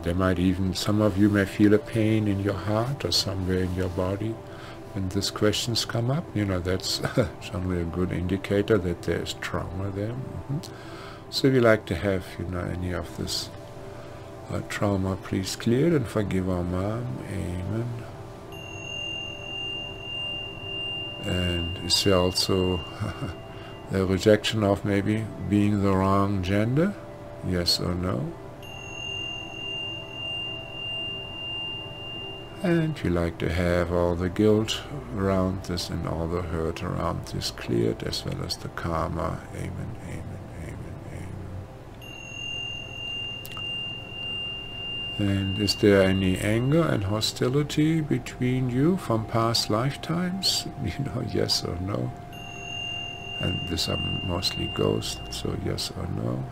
there might even, some of you may feel a pain in your heart or somewhere in your body when these questions come up. You know, that's generally a good indicator that there is trauma there. So we like to have, you know, any of this Our trauma, please clear and forgive our mom. Amen. And is there also the rejection of maybe being the wrong gender? Yes or no? And you like to have all the guilt around this and all the hurt around this cleared, as well as the karma. Amen, amen, amen, amen. And is there any anger and hostility between you from past lifetimes? You know, yes or no. And these are mostly ghosts, so yes or no.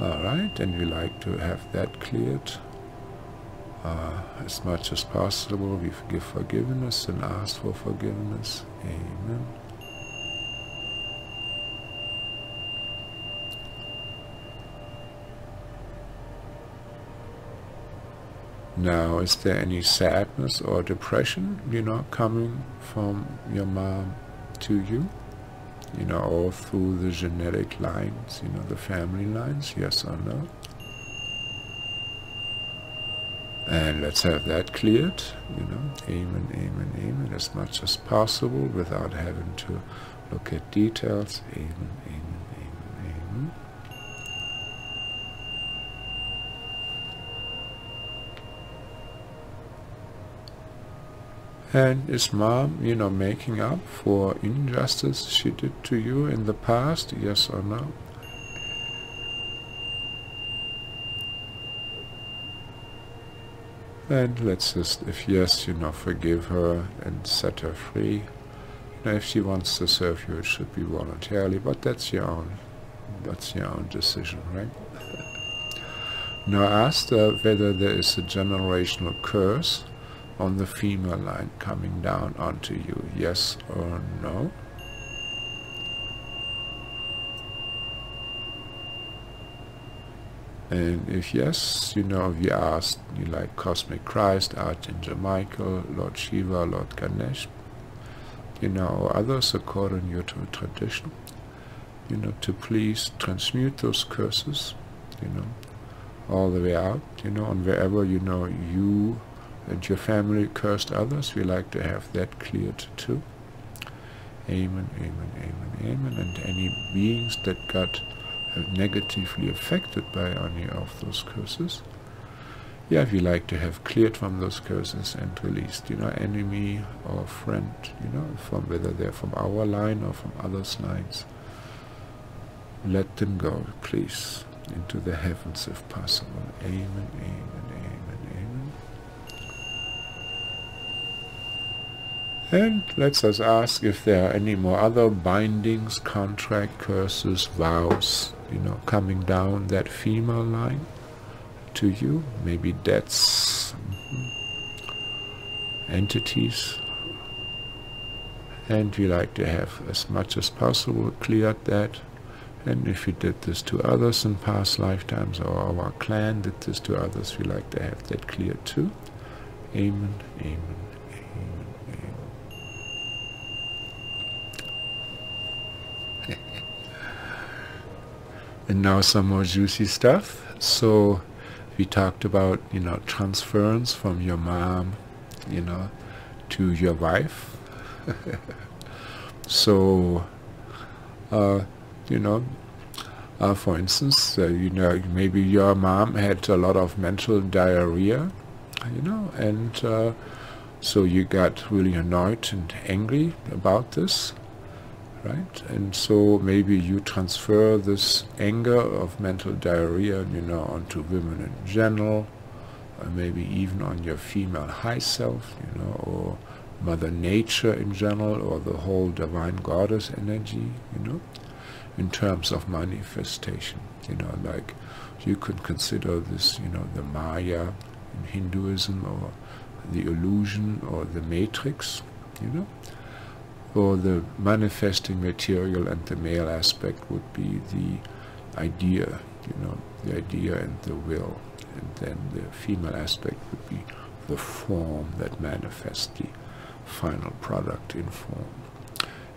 Alright, and we like to have that cleared as much as possible. We give forgiveness and ask for forgiveness. Amen. Now, is there any sadness or depression, you know, coming from your mom to you? You know, all through the genetic lines, you know, the family lines, yes or no? And let's have that cleared, you know, amen, amen, amen, as much as possible without having to look at details, amen, amen, amen, amen. And is mom, you know, making up for injustice she did to you in the past? Yes or no? And let's just, if yes, you know, forgive her and set her free. Now, if she wants to serve you, it should be voluntarily, but that's your own decision, right? Now, ask her whether there is a generational curse on the female line coming down onto you, yes or no? And if yes, you know, we asked, you like Cosmic Christ, Archangel Michael, Lord Shiva, Lord Ganesh, you know, others according to tradition, you know, to please transmute those curses, you know, all the way out, you know, and wherever, you know, you and your family cursed others, we like to have that cleared too. Amen, amen, amen, amen. And any beings that got negatively affected by any of those curses, yeah, we like to have cleared from those curses and released, you know, enemy or friend, you know, from whether they're from our line or from others' lines. Let them go, please, into the heavens if possible. Amen, amen, amen. And let's us ask if there are any more other bindings, contract, curses, vows, you know, coming down that female line to you. Maybe debts, entities. And we like to have as much as possible cleared that. And if we did this to others in past lifetimes, or our clan did this to others, we like to have that cleared too. Amen, amen. And now some more juicy stuff. So we talked about, you know, transference from your mom, you know, to your wife. So, you know, for instance, you know, maybe your mom had a lot of mental diarrhea, you know, and so you got really annoyed and angry about this. Right? And so maybe you transfer this anger of mental diarrhea, you know, onto women in general, or maybe even on your female high self, you know, or Mother Nature in general, or the whole divine goddess energy, you know, in terms of manifestation, you know, like you could consider this, you know, the Maya in Hinduism, or the illusion, or the matrix, you know. Or the manifesting material, and the male aspect would be the idea, you know, the idea and the will. And then the female aspect would be the form that manifests the final product in form,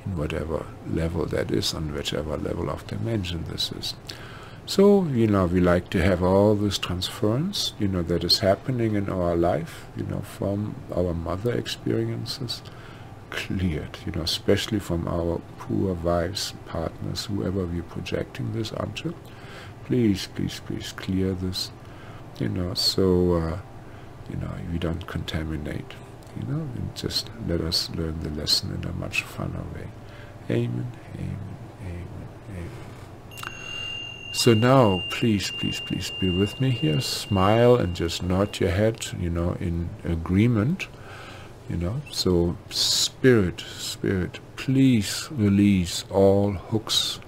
in whatever level that is, on whichever level of dimension this is. So, we like to have all this transference, that is happening in our life, from our mother experiences, cleared, especially from our poor wives, partners, whoever we're projecting this onto. Please, please, please clear this, so, we don't contaminate, and just let us learn the lesson in a much funner way. Amen, amen, amen, amen. So now, please, please, please be with me here. Smile and just nod your head, in agreement, So, Spirit, please release all hooks,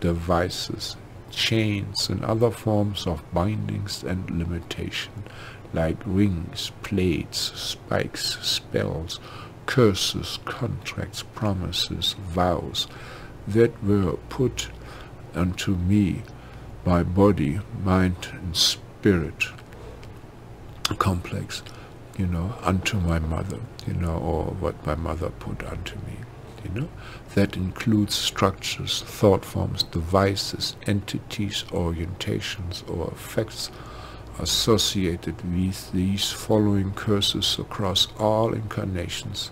devices, chains and other forms of bindings and limitation, like rings, plates, spikes, spells, curses, contracts, promises, vows, that were put unto me by body, mind and spirit complex, unto my mother, or what my mother put unto me. That includes structures, thought forms, devices, entities, orientations, or effects associated with these following curses across all incarnations,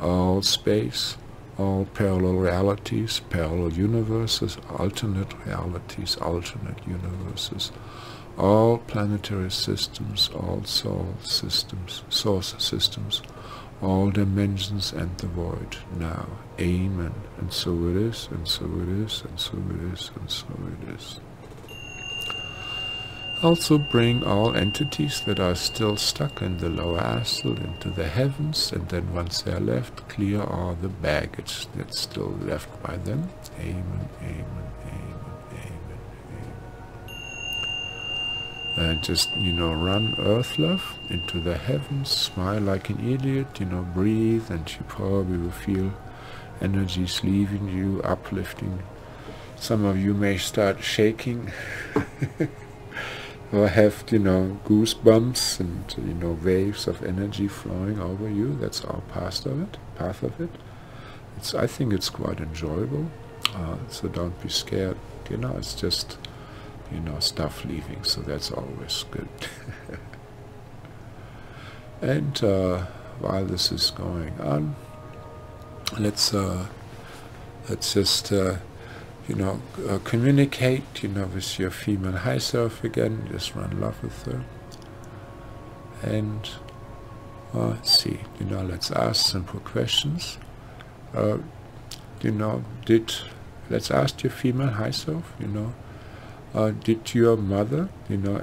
all space, all parallel realities, parallel universes, alternate realities, alternate universes, all planetary systems, all soul systems, source systems, all dimensions and the void now. Amen. And so it is, and so it is, and so it is, and so it is. Also bring all entities that are still stuck in the lower astral into the heavens, and then once they are left, clear all the baggage that's still left by them. Amen, amen, amen, amen, amen. And just, run earth love into the heavens, smile like an idiot, breathe, and you probably will feel energies leaving you, uplifting. Some of you may start shaking. Or have, goosebumps and, waves of energy flowing over you. That's our path of it. I think it's quite enjoyable. So don't be scared. It's just, stuff leaving. So that's always good. And while this is going on, let's just... communicate, with your female high self again. Just run love with her. And see, let's ask simple questions. Let's ask your female high self, did your mother,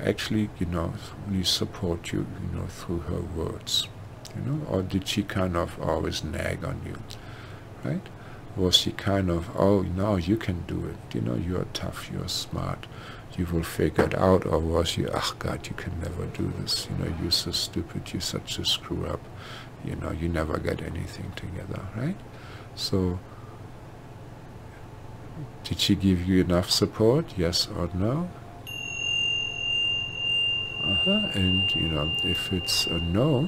actually, really support you, through her words, or did she kind of always nag on you, right? Was she kind of, oh, no, you can do it, you're tough, you're smart, you will figure it out? Or was she, oh, God, you can never do this, you're so stupid, you're such a screw-up, you never get anything together, right? So, did she give you enough support, yes or no? And, if it's a no,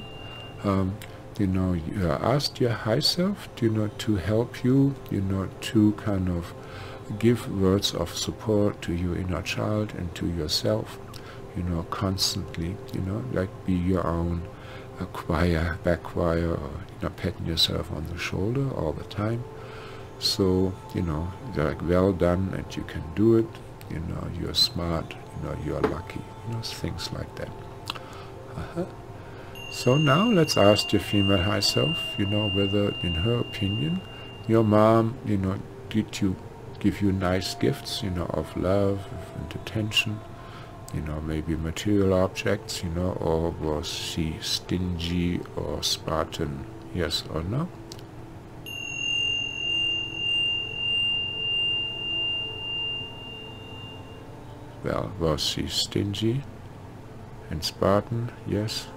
you asked your high self, to help you, to kind of give words of support to your inner child and to yourself, constantly, like be your own back choir, or, patting yourself on the shoulder all the time. So, like, well done, and you can do it, you're smart, you're lucky, things like that. So now let's ask your female high self, whether in her opinion, your mom, did you give you nice gifts, of love and attention, maybe material objects, or was she stingy or Spartan, yes or no? Well, was she stingy and Spartan, yes?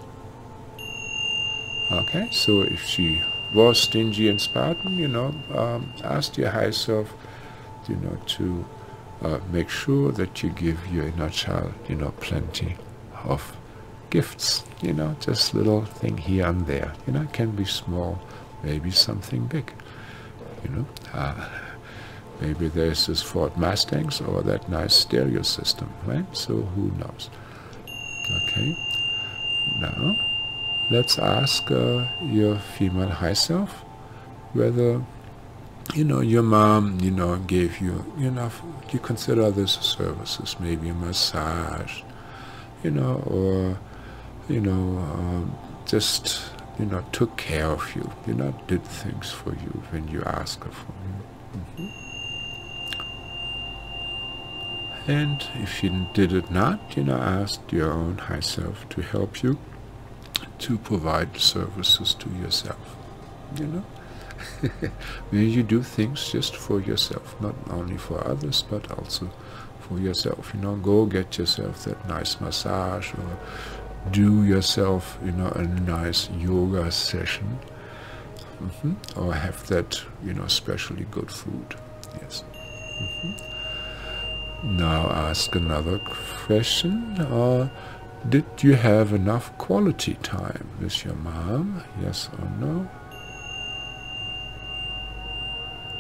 Okay, so if she was stingy and Spartan, ask your high self, to make sure that you give your inner child, plenty of gifts, just little thing here and there, it can be small, maybe something big, Maybe there's this Ford Mustangs or that nice stereo system, right? So who knows? Okay. Now, let's ask your female high self whether, you know, your mom, you know, gave you enough, you consider these services, maybe a massage, you know, or, you know, just, you know, took care of you, you know, did things for you when you asked her for you. Mm-hmm. And if you did it not, you know, ask your own high self to help you to provide services to yourself, you know. When you do things just for yourself, not only for others, but also for yourself, you know, go get yourself that nice massage, or do yourself, you know, a nice yoga session, mm-hmm. or have that, you know, specially good food, yes. Mm-hmm. Now ask another question, did you have enough quality time with your mom, yes or no?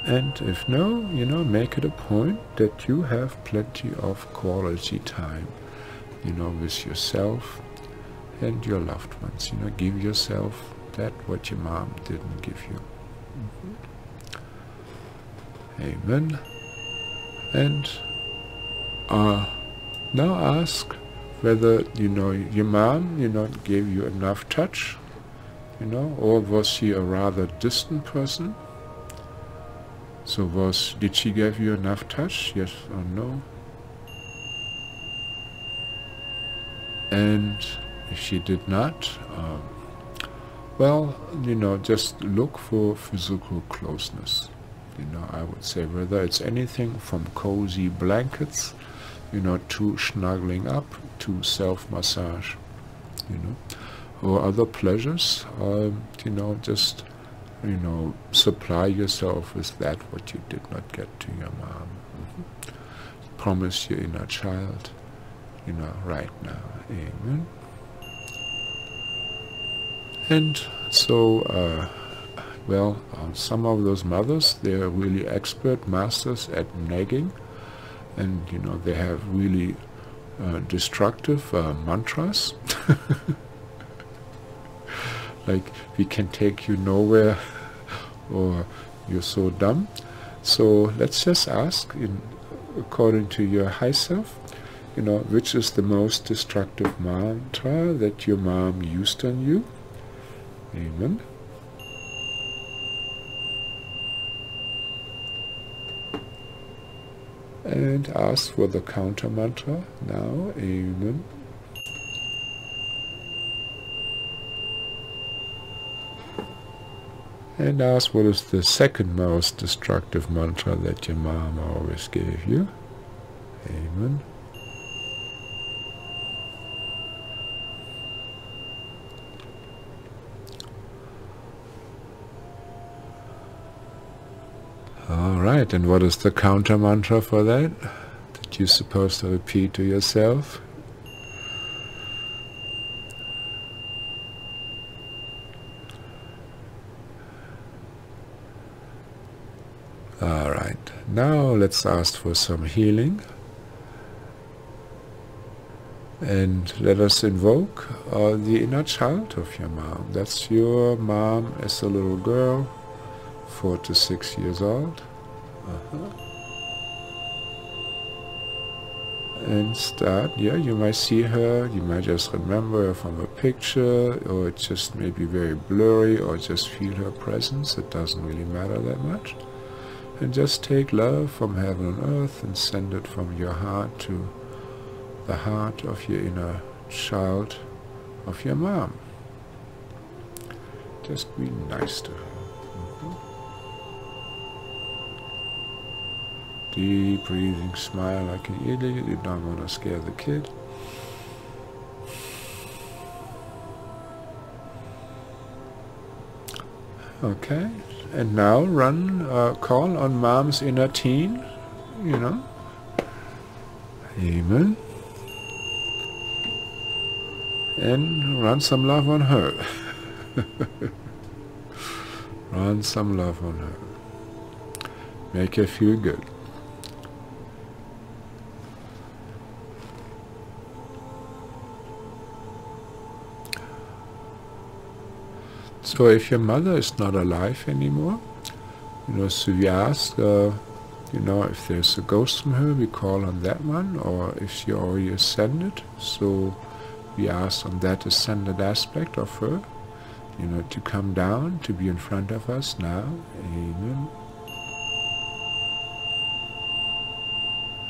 And if no, you know, make it a point that you have plenty of quality time, you know, with yourself and your loved ones. You know, give yourself that what your mom didn't give you. Mm-hmm. Amen. And now ask whether, you know, your mom, you know, gave you enough touch, you know, or was she a rather distant person? So did she give you enough touch, yes or no? And if she did not, well, you know, just look for physical closeness. You know, I would say whether it's anything from cozy blankets, you know, to snuggling up, to self-massage, you know, or other pleasures, you know, just, you know, supply yourself with that what you did not get to your mom. Mm-hmm. Promise your inner child, you know, right now. Amen. And so, well, some of those mothers, they are really expert masters at nagging, and, you know, they have really destructive mantras. Like, we can take you nowhere, or you're so dumb. So let's just ask, according to your high self, you know, which is the most destructive mantra that your mom used on you? Amen. And ask for the counter mantra now. Amen. And ask what is the second most destructive mantra that your mom always gave you. Amen. All right, and what is the counter mantra for that, that you're supposed to repeat to yourself? All right, now let's ask for some healing, and let us invoke the inner child of your mom. That's your mom as a little girl, 4 to 6 years old. Uh-huh. And start, yeah, you might see her, you might just remember her from a picture, or it just may be very blurry, or just feel her presence, it doesn't really matter that much. And just take love from heaven and earth and send it from your heart to the heart of your inner child of your mom. Just be nice to her. Mm-hmm. Deep breathing, smile like an idiot. You don't want to scare the kid. Okay. And now call on mom's inner teen, you know. Amen. And run some love on her. Run some love on her. Make her feel good. So if your mother is not alive anymore, you know, so we ask, you know, if there's a ghost from her, we call on that one, or if she already ascended, so we ask on that ascended aspect of her, you know, to come down, to be in front of us now. Amen.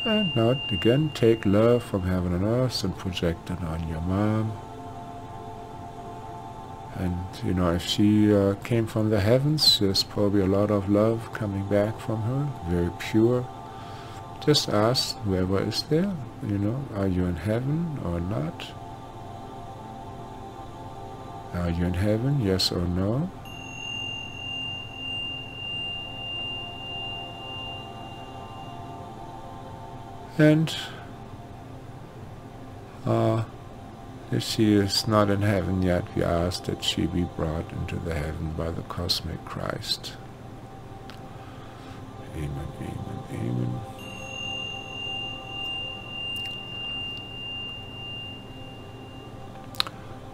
And now again, take love from heaven and earth and project it on your mom. And, you know, if she came from the heavens, there's probably a lot of love coming back from her, very pure. Just ask whoever is there, you know, are you in heaven or not? Are you in heaven, yes or no? And if she is not in heaven yet, we ask that she be brought into the heaven by the Cosmic Christ. Amen, amen, amen.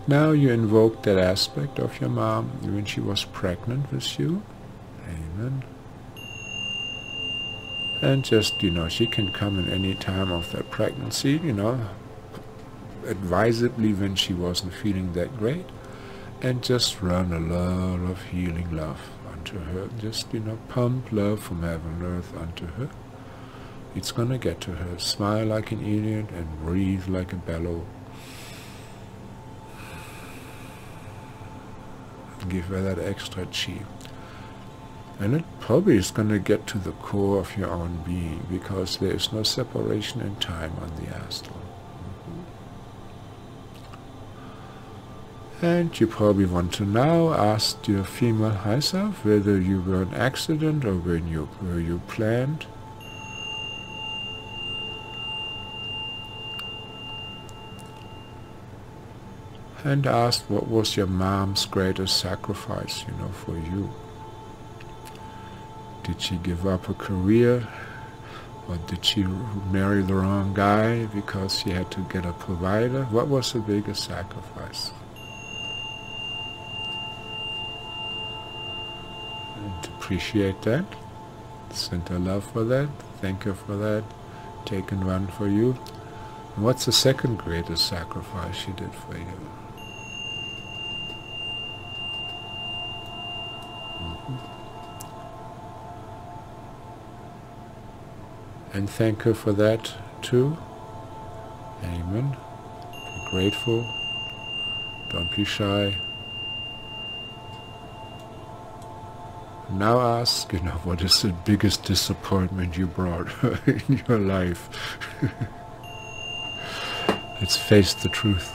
Now you invoke that aspect of your mom when she was pregnant with you. Amen. And just, you know, she can come in any time of that pregnancy, you know, advisably when she wasn't feeling that great, and just run a lot of healing love onto her. Just, you know, pump love from heaven and earth onto her. It's gonna get to her. Smile like an idiot and breathe like a bellow. Give her that extra chi. And it probably is going to get to the core of your own being, because there is no separation in time on the astral. Mm-hmm. And you probably want to now ask your female high self whether you were an accident or when you were you planned. And ask what was your mom's greatest sacrifice, you know, for you. Did she give up her career, or did she marry the wrong guy because she had to get a provider? What was the biggest sacrifice? And appreciate that. Send her love for that. Thank her for that. Take and run for you. And what's the second greatest sacrifice she did for you? And thank her for that too. Amen. Be grateful. Don't be shy. Now ask, you know, what is the biggest disappointment you brought her in your life? Let's face the truth.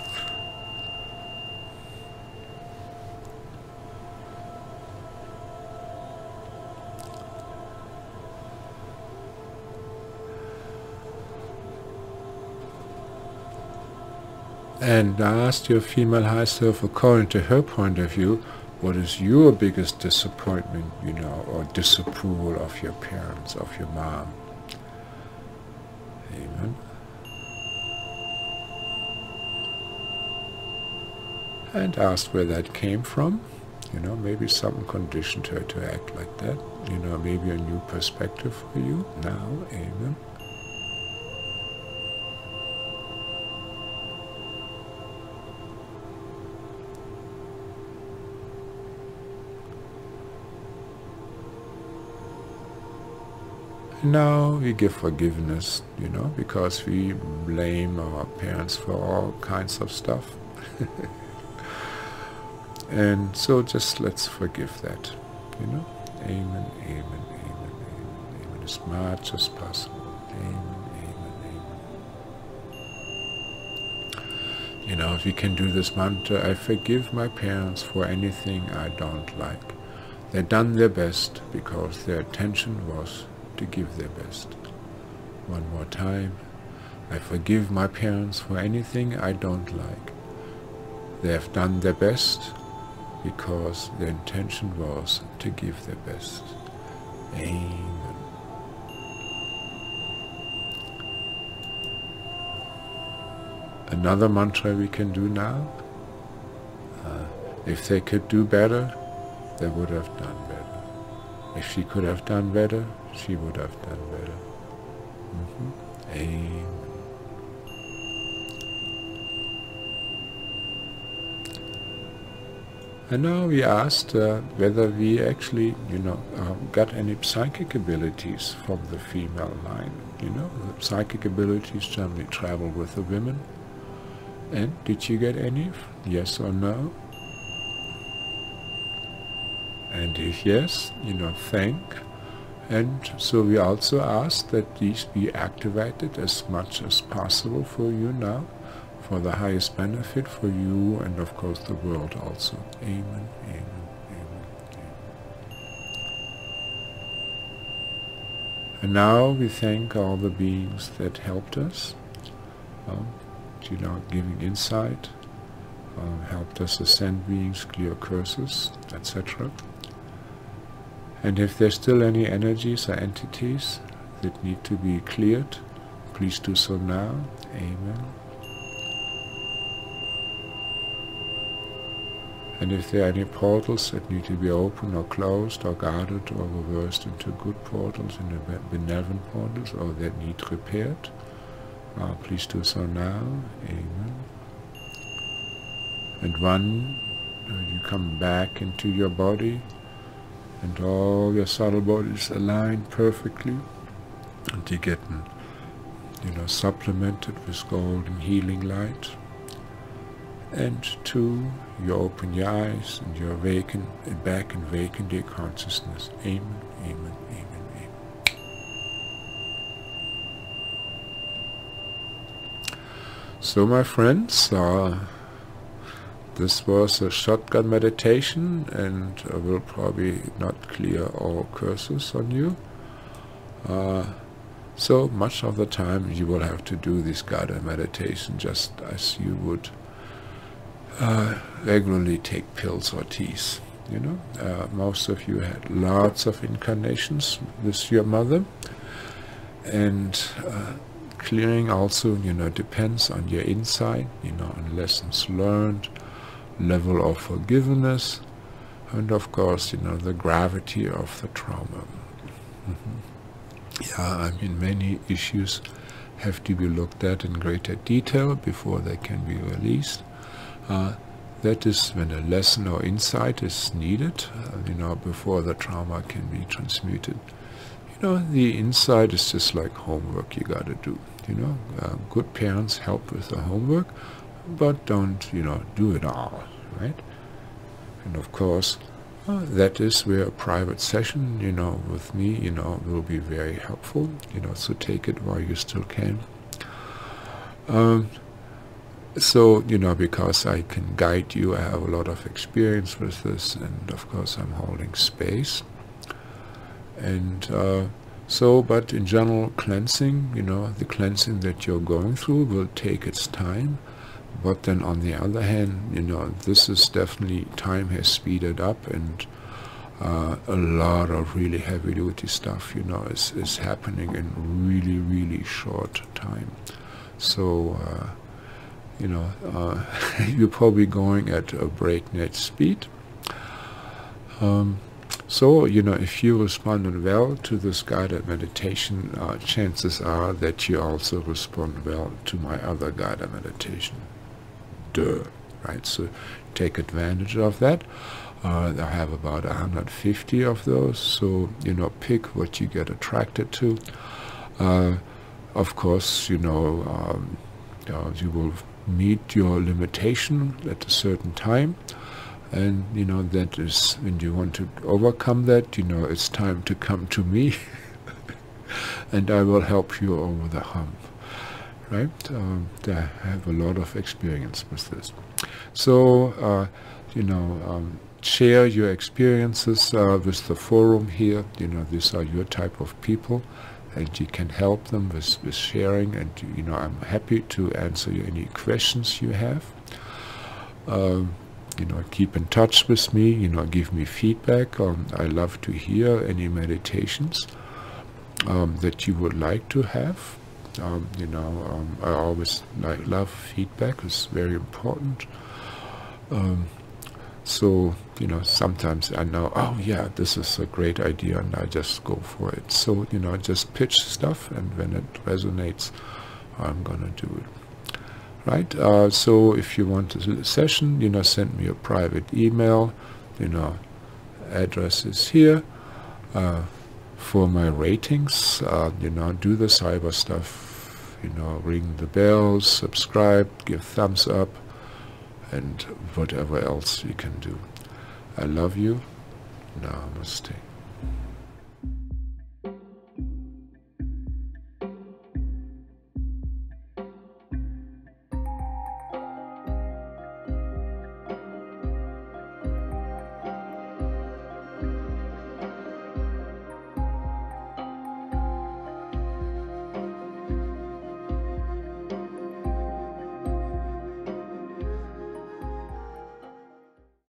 And ask your female high self, according to her point of view, what is your biggest disappointment, you know, or disapproval of your parents, of your mom? Amen. And ask where that came from. You know, maybe something conditioned her to act like that. You know, maybe a new perspective for you now. Amen. Now we give forgiveness, you know, because we blame our parents for all kinds of stuff. And so just let's forgive that, you know. Amen, amen, amen, amen, amen, as much as possible. Amen, amen, amen. You know, if we can do this mantra, I forgive my parents for anything I don't like. They've done their best because their attention was to give their best. One more time. I forgive my parents for anything I don't like. They have done their best because their intention was to give their best. Amen. another mantra we can do now. If they could do better, they would have done better. If she could have done better, she would have done better. Amen. And now we asked whether we actually, got any psychic abilities from the female line. The psychic abilities generally travel with the women. And did you get any? Yes or no? And if yes, thank. And so we also asked that these be activated as much as possible for you now, for the highest benefit for you and, of course, the world also. Amen, amen, amen, amen. And now we thank all the beings that helped us, giving insight, helped us ascend beings, clear curses, etc. And if there's still any energies or entities that need to be cleared, please do so now. Amen. And if there are any portals that need to be opened or closed or guarded or reversed into good portals, into benevolent portals, or that need repaired, please do so now. Amen. And when you come back into your body and all your subtle bodies align perfectly, and you get, supplemented with golden healing light. And 2, you open your eyes and you awaken and back and awaken your consciousness. Amen, amen, amen, amen. So my friends, this was a shotgun meditation, and I will probably not clear all curses on you. So much of the time you will have to do this guided meditation just as you would regularly take pills or teas. Most of you had lots of incarnations with your mother, and clearing also depends on your insight, on lessons learned, level of forgiveness, and of course the gravity of the trauma. Many issues have to be looked at in greater detail before they can be released. That is when a lesson or insight is needed, before the trauma can be transmuted. The insight is just like homework you got to do. Good parents help with the homework, but don't, do it all, right? And of course, that is where a private session, with me, will be very helpful, so take it while you still can. So, because I can guide you, I have a lot of experience with this, and of course I'm holding space. And but in general, cleansing, the cleansing that you're going through will take its time. But then on the other hand, this is definitely, time has speeded up, and a lot of really heavy duty stuff, is happening in really, really short time. So, you're probably going at a breakneck speed. If you responded well to this guided meditation, chances are that you also respond well to my other guided meditation. Duh, right? So take advantage of that. I have about 150 of those, so, pick what you get attracted to. Of course, you will meet your limitation at a certain time, and that is when you want to overcome that, it's time to come to me and I will help you over the hump, right? I have a lot of experience with this, so share your experiences with the forum here. These are your type of people, and you can help them with sharing, and I'm happy to answer any questions you have. Keep in touch with me, give me feedback. I love to hear any meditations that you would like to have. I always love feedback. It's very important. So, sometimes I know, oh yeah, this is a great idea, and I just go for it. So, I just pitch stuff, and when it resonates, I'm gonna do it. Right? So if you want a session, send me a private email, address is here. For my ratings, do the cyber stuff, ring the bell, subscribe, give thumbs up, and whatever else you can do. I love you. Namaste.